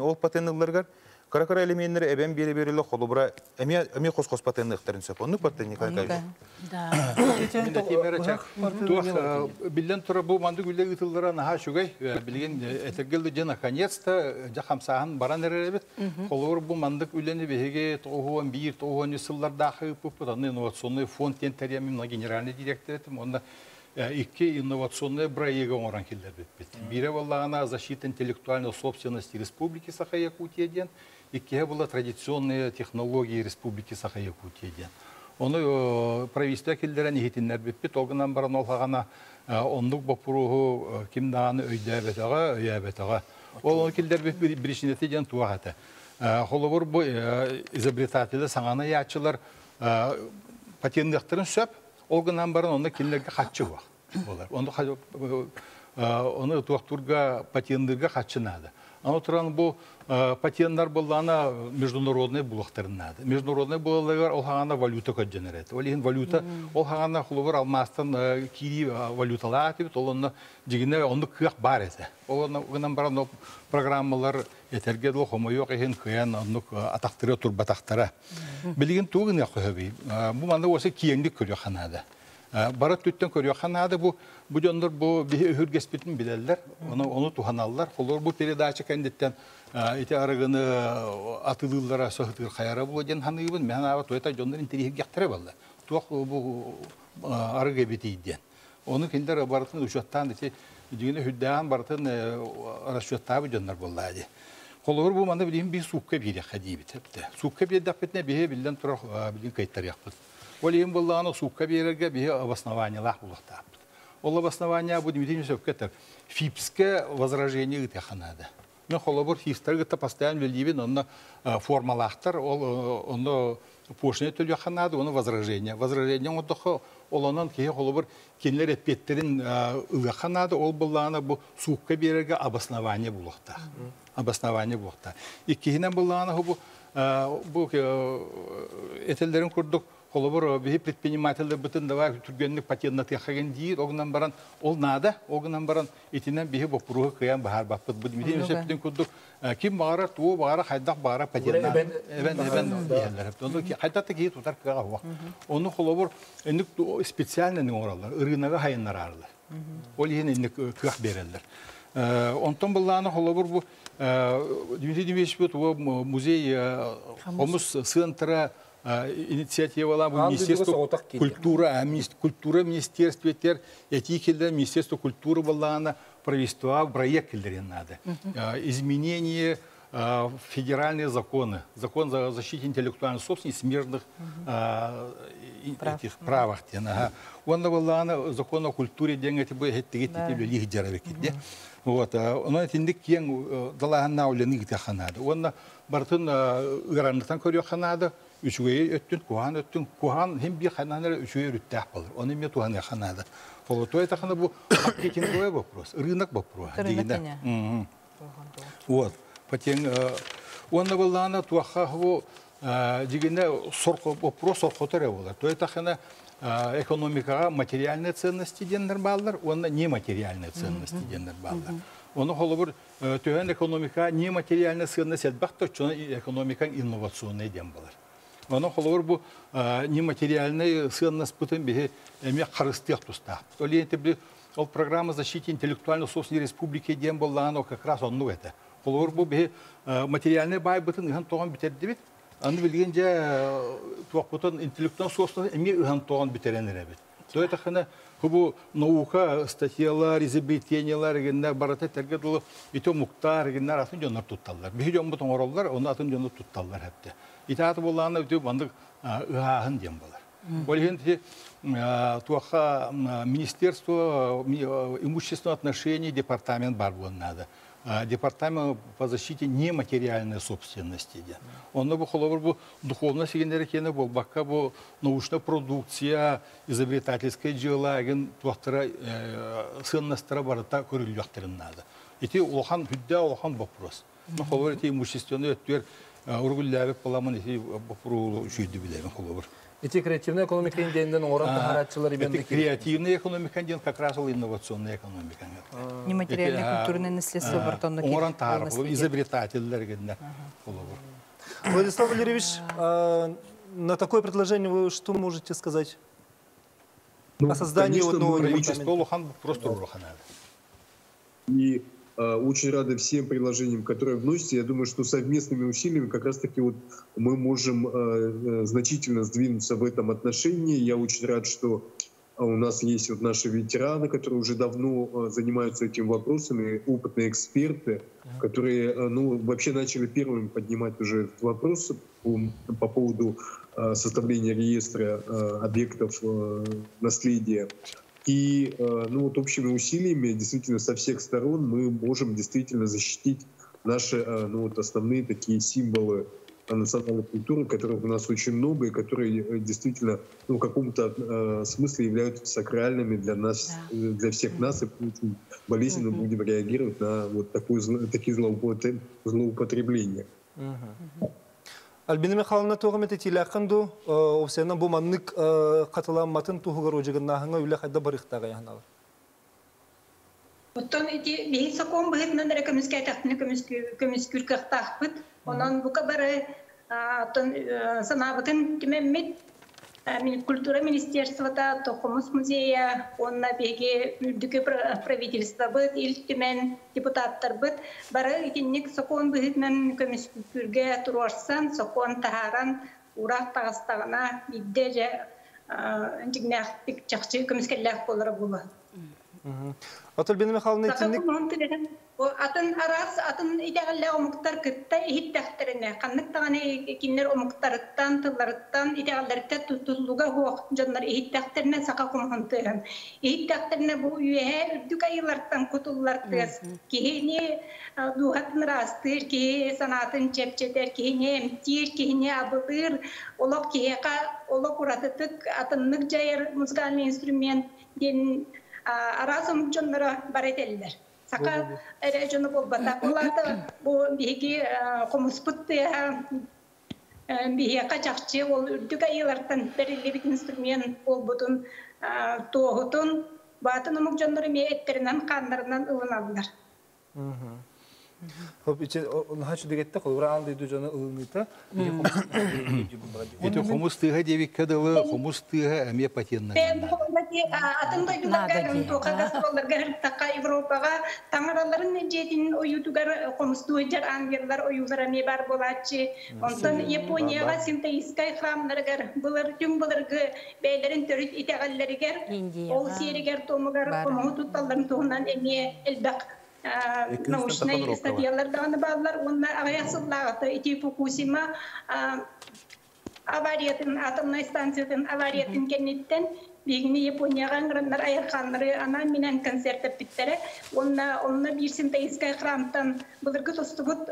Ол патендыларга кара-кара элементтер әбен бере-берелі қолыбра әме әме қос-қос патенді ықтарынсап. Оны патенді қайда. Да. Менде темерачак. Туақ билен тұра бұл манды гүлдегі тылдыран аға шугай білген әтергелді жена қанецта жақамсаған баран әреребет. Қолыбыр бұл мандық үлені беге тоғуан бір, тоғуан үсілларда ақып бұп. Инновационный фонд тен тәріямемна генеральный директор етім. Онда Икки инновационные проекты оран келдер бит. Бире валлана защита интеллектуальной собственности Республики Саха-Якутия, икки была традиционные технологии Республики Саха-Якутия. Оны правительство келдерен егетіндер бит. Огынан баран олғағана ондық бапыруғы кимдағаны өйдәбетаға, өйәбетаға. Ол келдер бит бірішінетеден туағаты. Қолыбыр бұ изобретателі саңаны ячылар патендіқтірін сөп. Олгынан барын онда келдерге қатшы бақ. Оны туақтырға патендерге қатшынады. Аны тұран бұл патендер болғана международный бұлықтарынады. Международный бұлықтар олғағана валюта көдженереді. Олеген валюта олғағана құлығыр алмастан кейі валютала атып, олғына дегенде онды күйек бар еді. Олғынан барын программалар етергеді олғыма ең ең көйен атақтыры тұр батақтыра. Білген туғын яқы өбей. Барат түттен көрі қанады бұл жондар бұл үргеспетін білелдер, оны тұханалылар. Қолыр бұл передача кәндеттен әте арығыны атылылара сөқтігір қайара бұл өден ханығын, мен ағы тойта жондарын терегі кәқтірі болды. Туақ бұл арығы бетейден. Оны кендер баратын үшеттан, дегені хүддәған баратын расшеттабы жондар болды. Қолығыр бұл маңда білейін бір суққа берек қадейбеті. Суққа берек бетіне бейе білден тұрақ білден қайттар яқпыды. Олеем болғаны суққа берерге бе обоснованиялар бұлықтап. Ол обоснования бұд метене сөпкетір. Фипске возражение ғыты қанады. Мен қолабыр фипстер ғытта пастаян білдейбен, онына формалақтар, онына пошыне төлі қанады, оны возражение. Возражение ғыттықы, ол онын кей қолабыр кенлер әпеттерін ұғы қанады, ол болғаны бұл суққа берерге обоснование бұлықта. Обоснование бұлықта. Еккейінен болғаны әтелдерін күрдік. Холобор, бе предприниматель бытын давай түргенлік патентнаты қаген дейір, оғынан баран ол нада, оғынан баран етінен бе бапыруғы қиян бағар баппыт. Бұдмеден өсептен күрдік, кем бағара, туы бағара, қайдақ бағара патентнаты. Әбен, әбен, әбен. Қайдатты кейі тұтар қаға оқ. Оны холобор, әндік специалінің оралар, үргінаға қайынлар арылар. Ол ең әндік қақ берелдер. Онтан бұллағаны холобор бұ, дүмет инициатива была Министерство культуры, а культура министерства тер, эти килда Министерство культуры была на правительство проект килдерин надо. Изменение федеральные законы, закон за защиту интеллектуальной собственности, смежных этих правах те. Он была на закон о культуре деньги тебе эти эти лиги. Вот, но это не кем дала она улени где ханада. Он бартон гранатан корю ханада. Үшуге өттін, куған өттін, куған хем бе қананары үшуге рүттәқ болыр. Оны мен туғаны қанады. Қолытой тақына бұл қапкетендуе бапырос, ұрынық бапыруа. Түрінікіне. Вот. Патен, оны болғаны туаққа бұл дегенде бапырос сорқотары болыр. Той тақына экономикаға материальные ценности дендер балдар, оны нематериальные ценности дендер балдар. Оны қолыбыр төген экономикаға нематериальные ценности әдбақты, чөне экономикаң инновационный ден болыр. Оны қолығыр бұл нематериальный сыйыннас бұтын бе әме қарыстық тұстақ. Ол программа защиты интеллектуальной собственности республики ден болғаны как раз онны өті. Қолығыр бұл бе материальный бай бұтын ұған тоған бітерді бет. Оны білгенде туақ бұтын интеллектуальной собственности әме ұған тоған бітеренер әбет. Той тақына бұл науқа, статьялар, изобретениялар, бараты тәргеділі ете мұқтар, атын жонар тұтталар. Бұл жон бұтын оралдар, оны атын жонар тұтталар әпті. Итаты болғаны өте бандық ұғағын дем болар. Бұл енді туаққа Министерство имущественных отношений департамент бар болғанады. Департамент по защите нематериальной собственности. Оны бұл қолабыр бұл духовна сегендері кені бұл баққа бұл научна продукция, изобретательская жила, туақтыра сыннастыра барыта көрілі ақтырынады. Еті олған хүдді, олған бапырос. Қолабыр еті имущественный өттер. Ургуллябек поламан эти попру учуди билеем холобр. Эти креативные экономики индийские, но уран характеры ребенка. Креативная экономика индийская как раз инновационная экономика. Нематериальное культурное наследство бартонок. Уран тар, изобретатель дорогие. Владислав Валерьевич, на такое предложение вы что можете сказать? О создании одного департамента. Просто ураханали. И очень рады всем предложениям, которые вносятся. Я думаю, что совместными усилиями как раз-таки вот мы можем значительно сдвинуться в этом отношении. Я очень рад, что у нас есть вот наши ветераны, которые уже давно занимаются этим вопросом, и опытные эксперты, которые ну, вообще начали первыми поднимать уже этот вопрос по, по поводу составления реестра объектов наследия. И ну, вот общими усилиями действительно со всех сторон мы можем действительно защитить наши ну, вот основные такие символы национальной культуры, которых у нас очень много и которые действительно ну, в каком-то смысле являются сакральными для нас, да. для всех нас. И очень болезненно угу. будем реагировать на вот такую, такие злоупотребления. Угу. Альбина Михайловна Тугамет эти ляканду, овсена буманник каталам матен тугородига наханга вляхада барихтага яхнал. Вот он эти бейсаком бегит на рекомендские техники, комиссию картахпет, он он букабаре, он санабатен кимемит, культура министерства та, то хомус музея, он на беге дюки правительства бет, или кимен депутат тарбет, баре эти ник сакон бегит на комиссию курге турорсан, сакон тагаран, урах тагастана, идея, антигнях пикчахчи комиссию ляколара була. Аталбина Михайловна, это не... Атан арас, атан идеалле омуктар китта, ихит дахтерене, каннактагане киннер омуктарыттан, тыларыттан, идеаллерте тутулуга хоқ, жаннар ихит дахтерене сақа кумхантыган. Ихит дахтерене бу үйе үрдік айыларттан кутуллартыз, кейіне духатын растыр, кейіне санатын чепчетер, кейіне эмтир, кейіне абыдыр, олақ кейеқа, олақ уратытык, атынлық жайыр музыкальный инструмент, ден... Разом жанра баретеллер. Сака режима болбата. Улата бу биги комуспутты биги качакчы ол үрдүк айылардан берилбек инструмент болбутун тоогутун баатын омук жанры меэттеринен кандарынан ылыналар. Хоп ичи нахачу дегетте кылбран дейду жана ылыныта. Эти хомустыга девик кадылы, хомустыга эме патенна. Атындай дуларгарын тоқа гастролдаргарын тақа Европаға таңараларын жетінің ойудугар қомыстуы жар ангерлар ойулар әме бар болатшы. Онтан Японияға синтаискай храмдаргар бұлар түн бұларғы бәйлерін төріт итағалларгар ол серігар томығар қомығы тұтталдарын тоғынан әме әлбақ. Научные статьялар дағаны бағылар, онлар ағаясылағыты Ити Фукусима авариятын, атомной станциятын авариятын кенеттен бегіне Японияға аңғырандар айырқанлары ана менен концерттіп біттері, онына бір синтаискай храмтан бұлырғы тұстығыт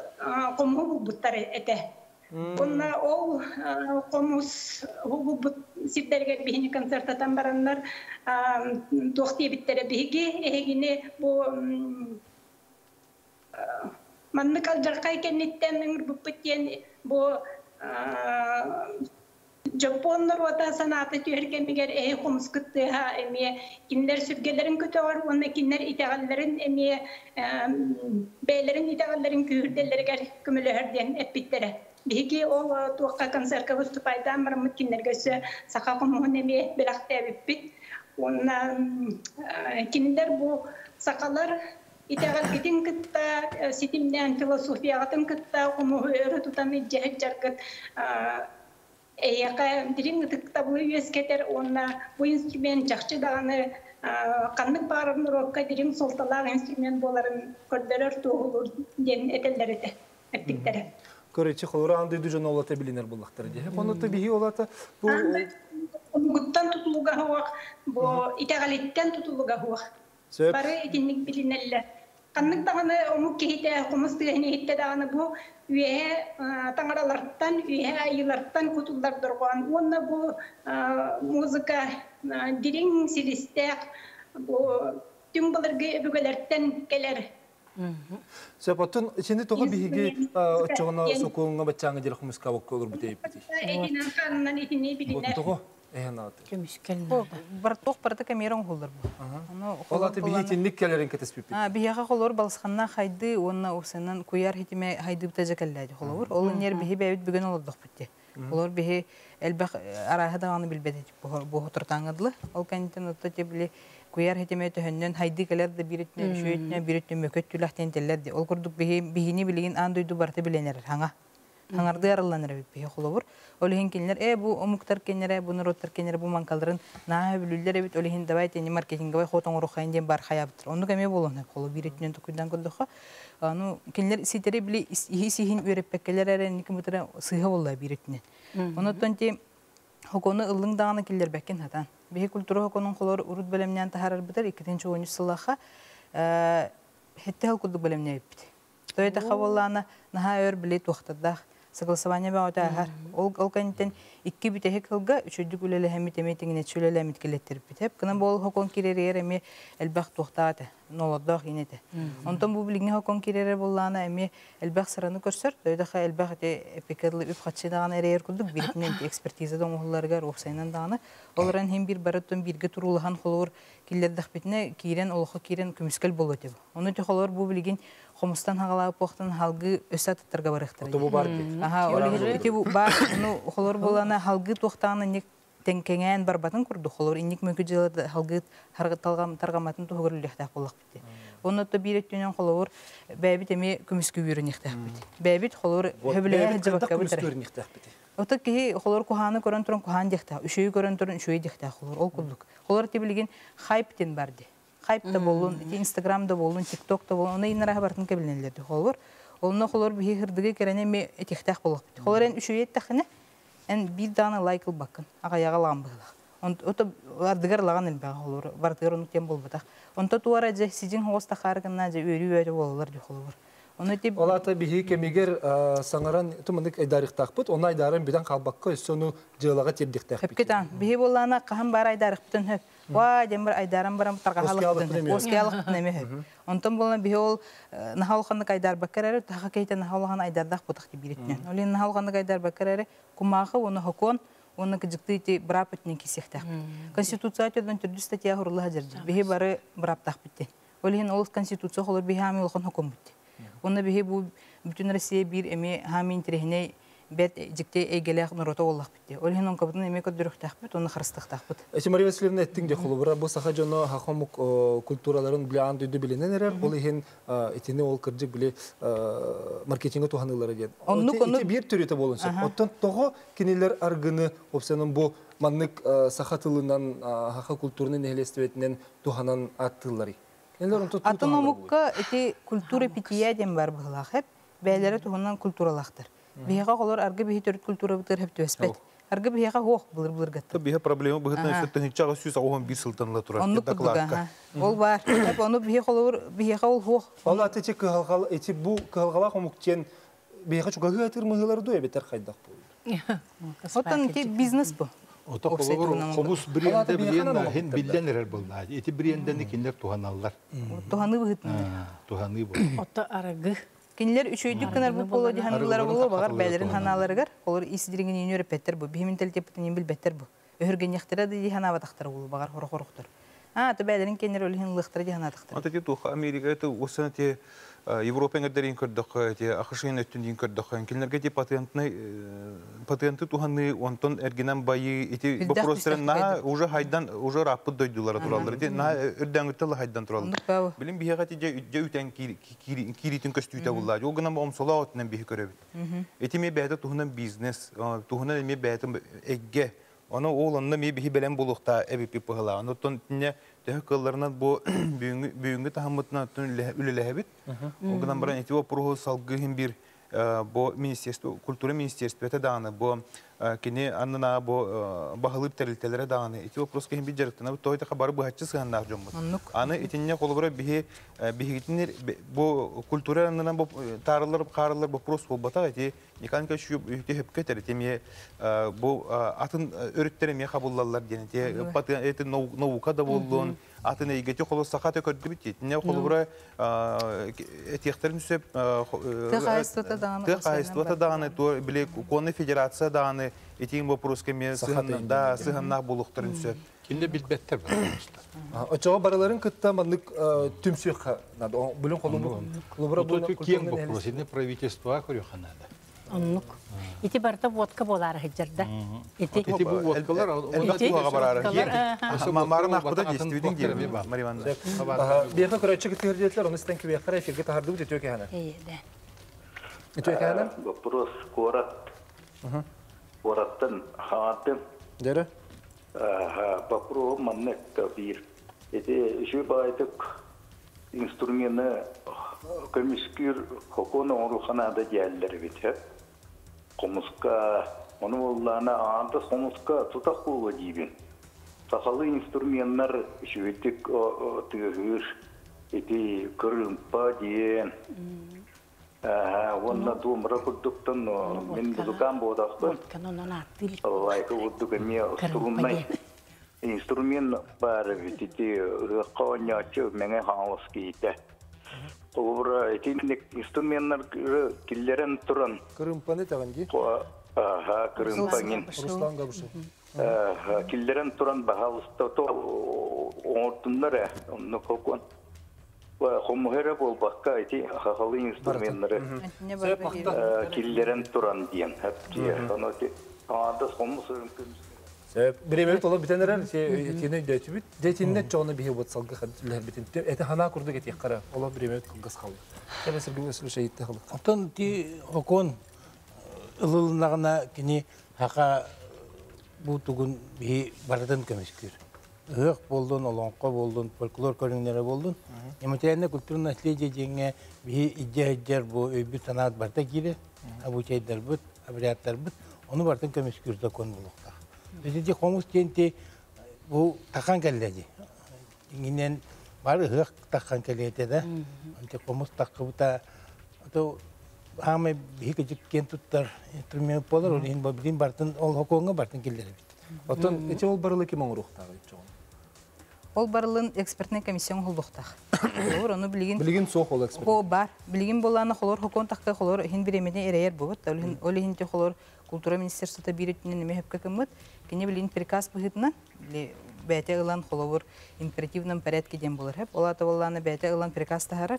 қомғы бұлбұттары әті. Онына ол қомғыз бұлбұт сиртерге бегіне концерттатан баранлар тоқты біттері беге, әгіне бұл... Манны калжаркай кеннеттен үңір бүппеттен бұл жапонлар ота санаты түйіркемегер әй қомыскыттыға әме кімдер сүргелерін көті ағар, онына кімдер итағаларын әме бәйлерін итағаларын күйірделергер күмілігерден әппеттері. Беге ол туаққа концертка выступайдан барымыт кімдергесі сақа құмығын әме білақты әбіппет. Онына кімдер бұл сақалар Итагалкитин китта, ситимнен философиятын китта, умуэры тутаны джэхджар кит. Эйяка диринг тикта бұл үйескетер, онна бұл инструмент жақшы дағаны қандық бағарымыр оққа диринг солталағы инструмент боларын көрдерер туғылыр ден әтелдер әті, әттіктері. Көречі қолыра андыйды жан олаты білінер болақтыр дейі. Қонаты бігі олаты бұл... Ұмғыттан тұтылуға хуақ, бұл итагалеттен тұтылуға хуақ. Бары әтінлік білінерлі. Қанның тағаны ұмық кейті, құмыстығыны етті дағаны бұл үйе таңараларттан, үйе айыларттан құтылдар дұрған. Оны бұл музыка дирен селістек, бұл түн бұлырғы бүгілерттен келер Сепотун, сине того беги, чона сукунга бачанга делах миска вокругбитей. Вот того, э на это. Кемискельно. Бартох парта камерон холлар. Холла ты беги тинник келерин катеспипи. А бега холлар балсханна хайды, онна усенан куяр хитиме хайды бтажекалляди холлар. Олон яр беги бейт бегена ладдохпите. Холлар беги элбах арахда ван билбети бохотортангадле. Олкантен оттебли. Куяр хитиме тохеннен хайды келерде биритне шуетне биритне мөкөттүлахтен теллерди. Ол курдук беги бегини билген андойду барты биленер ханга. Хангарды араланыр бит беги холлар. Олехин кинлер, э бу омуктар кинлер, бу нуроттар кинлер, бу манкалдарын наа бүлүллер бит олехин дабай тени маркетингбай хотоңор хайын бар хаяптыр. Онду кеме болгон холлар биритнен тукуйдан көлдөгө. Ану кинлер ситери били исихин үреппеккелер эрен никмутра сыга болла биритнен. Онотон ти хокону ылың даганы кинлер беккен хатан. Беги культура хоконун холлар урут белемнен тахарар битер экинчи-онунчу сылаха э хетте хокулду белемне бит. Тоета хаваллана наа өр билет уктадах. Согласование было тахар. Ол ол кантен икки битех калга, чудик улеле хамите метингне чулеле миткелеттер битеп. Кнам бол хокон киререр ми элбах тухтате, ноладах инете. Онтон бублигне хокон киререр боллана ми элбах сараны көрсөр, тойдаха элбахте эпикерле үпхатчыдаган эрер кулдук биритнен экспертизада мохулларга рухсайнан дагана. Олран хем бир бараттан бирге турулган холор киллердах битне кирен олхо кирен күмүскел болотеп. Ону те холор бублигин Хомустан халга похтан халги усат таргаварехтер. То бу барки. Ага, олег, то бу бар, ну холор болана халги тохтана ник тенкенген барбатан курду холор иник мекудилад халги таргаталгам таргаматан то хогрул лехтах полахпити. Он то бирет тюнян холор бэбит эми кумискювир нихтахпити. Бэбит холор хебле джавакабитер. Кумискювир нихтахпити. Вот такие холор куханы коранторн кухан дихтах, ушеи коранторн ушеи дихтах холор олкудлук. Холор тибилигин хайптин барди. Хайпта болун, инстаграмда болун, тиктокта болун, оны иннарага бартын кебилнелерди холор. Олуна холор биги хырдыгы керене ме этихтах болуп. Холор эн үшөйеттахыны эн бир дана лайкл баккын, агаягалаган быгылак. Онто ардыгарлаган элбага холор, бардыгар ону тем болбатак. Онто туара же сизин хогоста харгынна же өрүү-өрүү бололар же холор. Олата биги кемигер саңаран тумындык айдарыктахпыт, оны айдарын бидан калбакка өссөну жылага тердиктахпыт. Хепкетан, биги боллана кахын бары айдарыктын хөп. Ва дембер айдарам барам таргахалыктын. Оскиалыктын эми хөп. Онтон болна биги ол нахалганнык айдар баккарары, таха кейте нахалган айдардах бутакти биретнен. Ол ен нахалганнык айдар баккарары кумагы, оны хокон, оны кыжыктыйте брапытнен кисехтах. Конституциятыдан түрдү статья хурулага жерди. Биги бары браптахпыттен. Ол ен ол конституция холор биги ами олгон хокон бутти. Онна беги бу бүтүн Россия бир эми хамин терехне бет жикте эгелек нурото оллах битти. Олхинон кабытын эми көдүрүктах бит, оны кырыстыктах бит. Эти Мария Васильевна эттиң же холубра бу саха жоно хакомук культураларын билан дүдү биленер. Бул ихин этини ол кыржык биле маркетинге туханылар эген. Эти бир түрөтө болунса, оттон того кинилер аргыны опсенин бу маннык саха тылынан хака культурунун элестебетинен туханан аттылары. Атономукка эти культура пития дем бар быгылах хеп, бәйләре туһунан культуралахтыр. Биһага холор аргы биһи төрт культура бытыр хеп төспет. Аргы биһага хох булыр булыр гәттер. Биһа проблема быгытна шөттен чага сүз агым бир сылтанла тура. Ол бар. Хеп аны биһи холор биһага ул хох. Ул атычы кылгал эти бу кылгалах муктен биһага чугагы атырмыгылар дуя бетер хайдак булды. Отан ти бизнес бу. Ото холор хомус бренде билен хин билденер булна. Эти брендени кинлер туханаллар. Туханы быгытна. Туханы бу. Ото арагы. Кинлер үчөйдүк кенер бу поло диханлары боло багар бәйлерин ханаларыгар. Олар исдирген инер петтер бу. Биминтел тепетин билбеттер бу. Өргөн яктыра да диханава тактар боло багар хорохоруктур. А, то бәйлерин кинлер өлхин лыктыр дихана тактар. Ата тету Америка это усанте Европенгер дерин көрдөк, эти ахышын өттүн көрдөк. Кинлерге те патентный патенты туханы онтон эргенен байы эти вопростарын на уже хайдан уже рапыт дойдулар туралар. Эти на өрдөн өттөл хайдан туралар. Билим биһага те үтөн киритин көстүйтө буллар. Ол гана омсолаатынан биһи көрөбүт. Эти ме бәйде тухунан бизнес, тухунан ме бәйде эгге. Аны ооланна ме биһи белем булукта эбипи пыгыла. Онтон тине Калларнат бо бюнгет ахматнат улелехбит. Он когда брал эти вопросы салгимбир бо министерство культуры министерство это дано бо кине анна бо бахлыб терителере дано эти вопросы кимбир держат на то это хабар бо хачиска нахжом. Ана эти не колбра бихе бихитнер бо культура анна бо тарлар карлар бо вопрос бо бата эти никак не шуб эти хепкетер эти мне бо атн урттере мне хабуллаллар денете пат эти наука да боллон. атыны игети холы сахаты көрдүбүт итне холура этехтерин сөп тыгайстыта даны тор биле коны федерация даны этин вопроска мен да сыгынна булуктурин сөп кинде билбеттер бар. Очого бараларын кытта мандык түмсөк надо бүлүн холубу холура бүлүн кең вопрос итне правительство көрөханада. Оннук. Ити барта водка болар хиджерде. Ити ити бу водкалар алгатуга барар. Мамарын акыда действидің дерби бар. Мариван. Бияка көрөчө кетердилер, оны стенки бияка эфирге тардып кетип экенен. Эйде. Кетекенен? Вопрос корат. Угу. Кораттан хатым. Дере? Э, бапро маннек кабир. Эти жубайтык инструментны көмүскүр кокону оруханада жерлери бит. Комуска, моноллана анда комуска тутакулы дийбин. Сахалы инструменттер шүйтик тыгыр, эти кырымпа диен. Аа, онна думра кудуктан мен бузукан бодакпын. Лайка удуга ме струннай. Инструмент бары бит, эти рыкконячы менге хаңлыс кейте. Ора этинник инструменттер киллерен туран. Кырымпаны тагынги. Ага, Кырымпанин. Руслан Габышев. Ага, киллерен туран баалысты то ортундары, онны кокон. Ва хомгере болбакка эти хахалы инструменттер. Киллерен туран диен. Хапти, оно те анда хомсырын кимс. Бремет олар битенерен тине дөтүбүт. Детинне чоны бие бутсалга хадилер битин. Эти хана курду кети кара. Олар бремет кылгас калды. Келесир күнгө сүлө шейитте калды. Оттон ти окон ылылнагына кини хака бу тугун бие бардан көмөскөр. Өх болдун, олонко болдун, фольклор көрүнгөнөр болдун. Эмтенне культурна следие деңе бие идея бу өйбү санаат барда кире. Абучайдар бут, абрияттар бут. Ону бардан көмөскөр закон болукта. Эти хомус тенти бу тахан келеди. Инен бары хык тахан келеди да. Анти хомус такыбыта то аме бигичек кентуттар инструмент болор, ин бабин бартын ол хоконга бартын келеди. Отон эти ол барылы ким оңруктагы чогон. Ол барылын экспертный комиссион холдуктак. Олор аны билген. Билген сок ол эксперт. О бар, билген боланы холор хокон такка холор хин биремеден эрер болот. Ол хин те холор культура министерството биретинен мехепке кымыт. Кине билин приказ быгытна, ле бәте ылан холовор императивном порядке дем булар хеп. Олата болланы бәте ылан приказ тахара,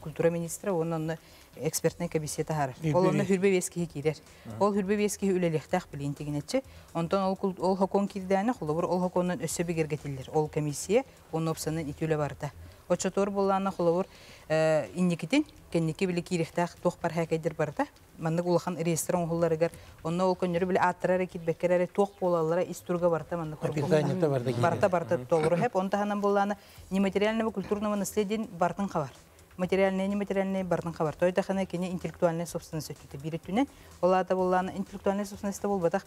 культура министра онны экспертный комиссия тахара. Ол онны хүрбе вескеге кирер. Ол хүрбе вескеге үлелектак билин тигенетче. Онтон ол ол хокон кирдәне холовор ол хоконнан өссө бигергетиллер. Ол комиссия онны опсанын итүле барта. Очотор болланы холовор инникитин кенники биле кирехтак тох пархакедер барта. Мандык улахан реестр оңгулларыгар, онна ол көннөрү биле аттырары китбеккере тох болаллара истурга барта мандык курган. Барта барта толуру хеп, онда ханан болланы нематериального культурного наследия бартын кабар. Материальный нематериальный бартын кабар. Той тахана кене интеллектуальная собственность өтүтө биретүнен, олата болланы интеллектуальная собственность болбатак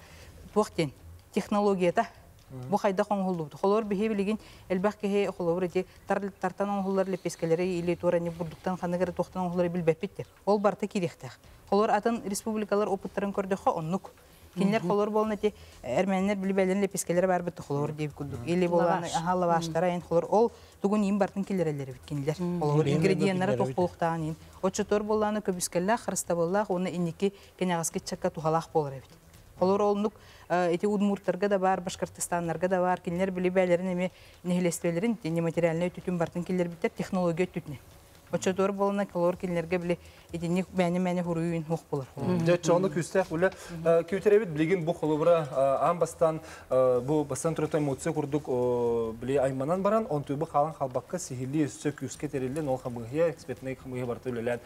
тох тен технология та. Бу хайда коңгулдубут. Холор бихебилигин элбакки хе холор эти тарлы тартан оңгуллар лепескелери или турани бурдуктан ханагара тохтан оңгуллары билбеппиттер. Ол барта кирехтак. Холор атын республикалар опыттарын көрдөкө оннук. Кинлер холор болон эти эрменнер билбелерин лепескелери барбыт холор деп күлдүк. Или болан халаваштара эн холор ол тугун ин бартын килерелери бит кинлер. Холор ингредиенттери тохтолуктан ин. Очотор болланы көбүскелла хрыста болла уну инники кенагаске чакка тухалак болор эбит. Холор олнук эти удмурттарга да бар, башкортстанларга да бар, кинлер билбелерин эми нехилестелерин нематериальный түтүн бартын кинлер биттер технология түтүн. Очотор болона колор кинлерге биле эдинник бәне-мәне хуруйын хок болар. Дәт чоны күстәк үле көтеребит билген бу холобра амбастан бу бастан турытай моцэ курдук биле айманан баран онтубы халан халбакка сихилли өссө күскә терелен ол хамгыя экспертнай хамгыя барты үлелән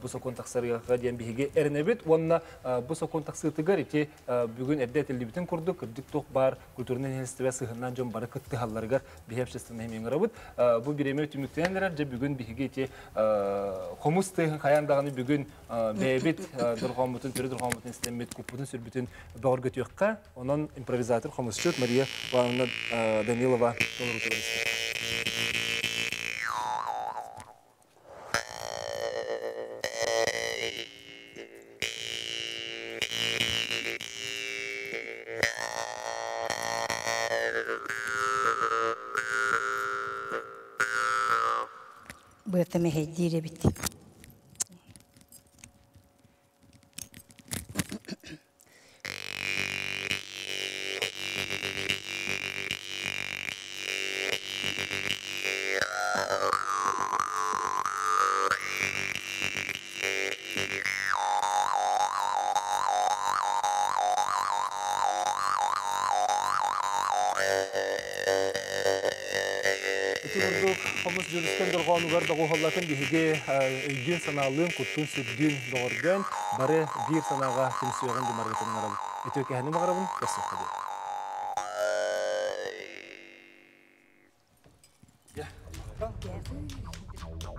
бу сокон таксарга гадиан биге эрнебит онна бу сокон таксы тыгарити бүген әдәтелли битен курдук кырдык ток бар культурны нестебе сыгыннан жом баракыт халларга бехепсестен хемиңрабыт бу биреме түмүктәнләр дә бүген биге Хомустың қаяндағыны бүгін бәйбет дұрғамбытын, түрі дұрғамбытын істемет көппітін сүрбітін бағырғы түйіққа, онын импровизатор Хомустшет Мария Ваевна Данилова. Будете ми гедіре бити. Голлатан беге дин саналым куттун сүддин дорган баре бир санага кимсеган демаргетин арал. Этеке хани маграбын касыкты. Я.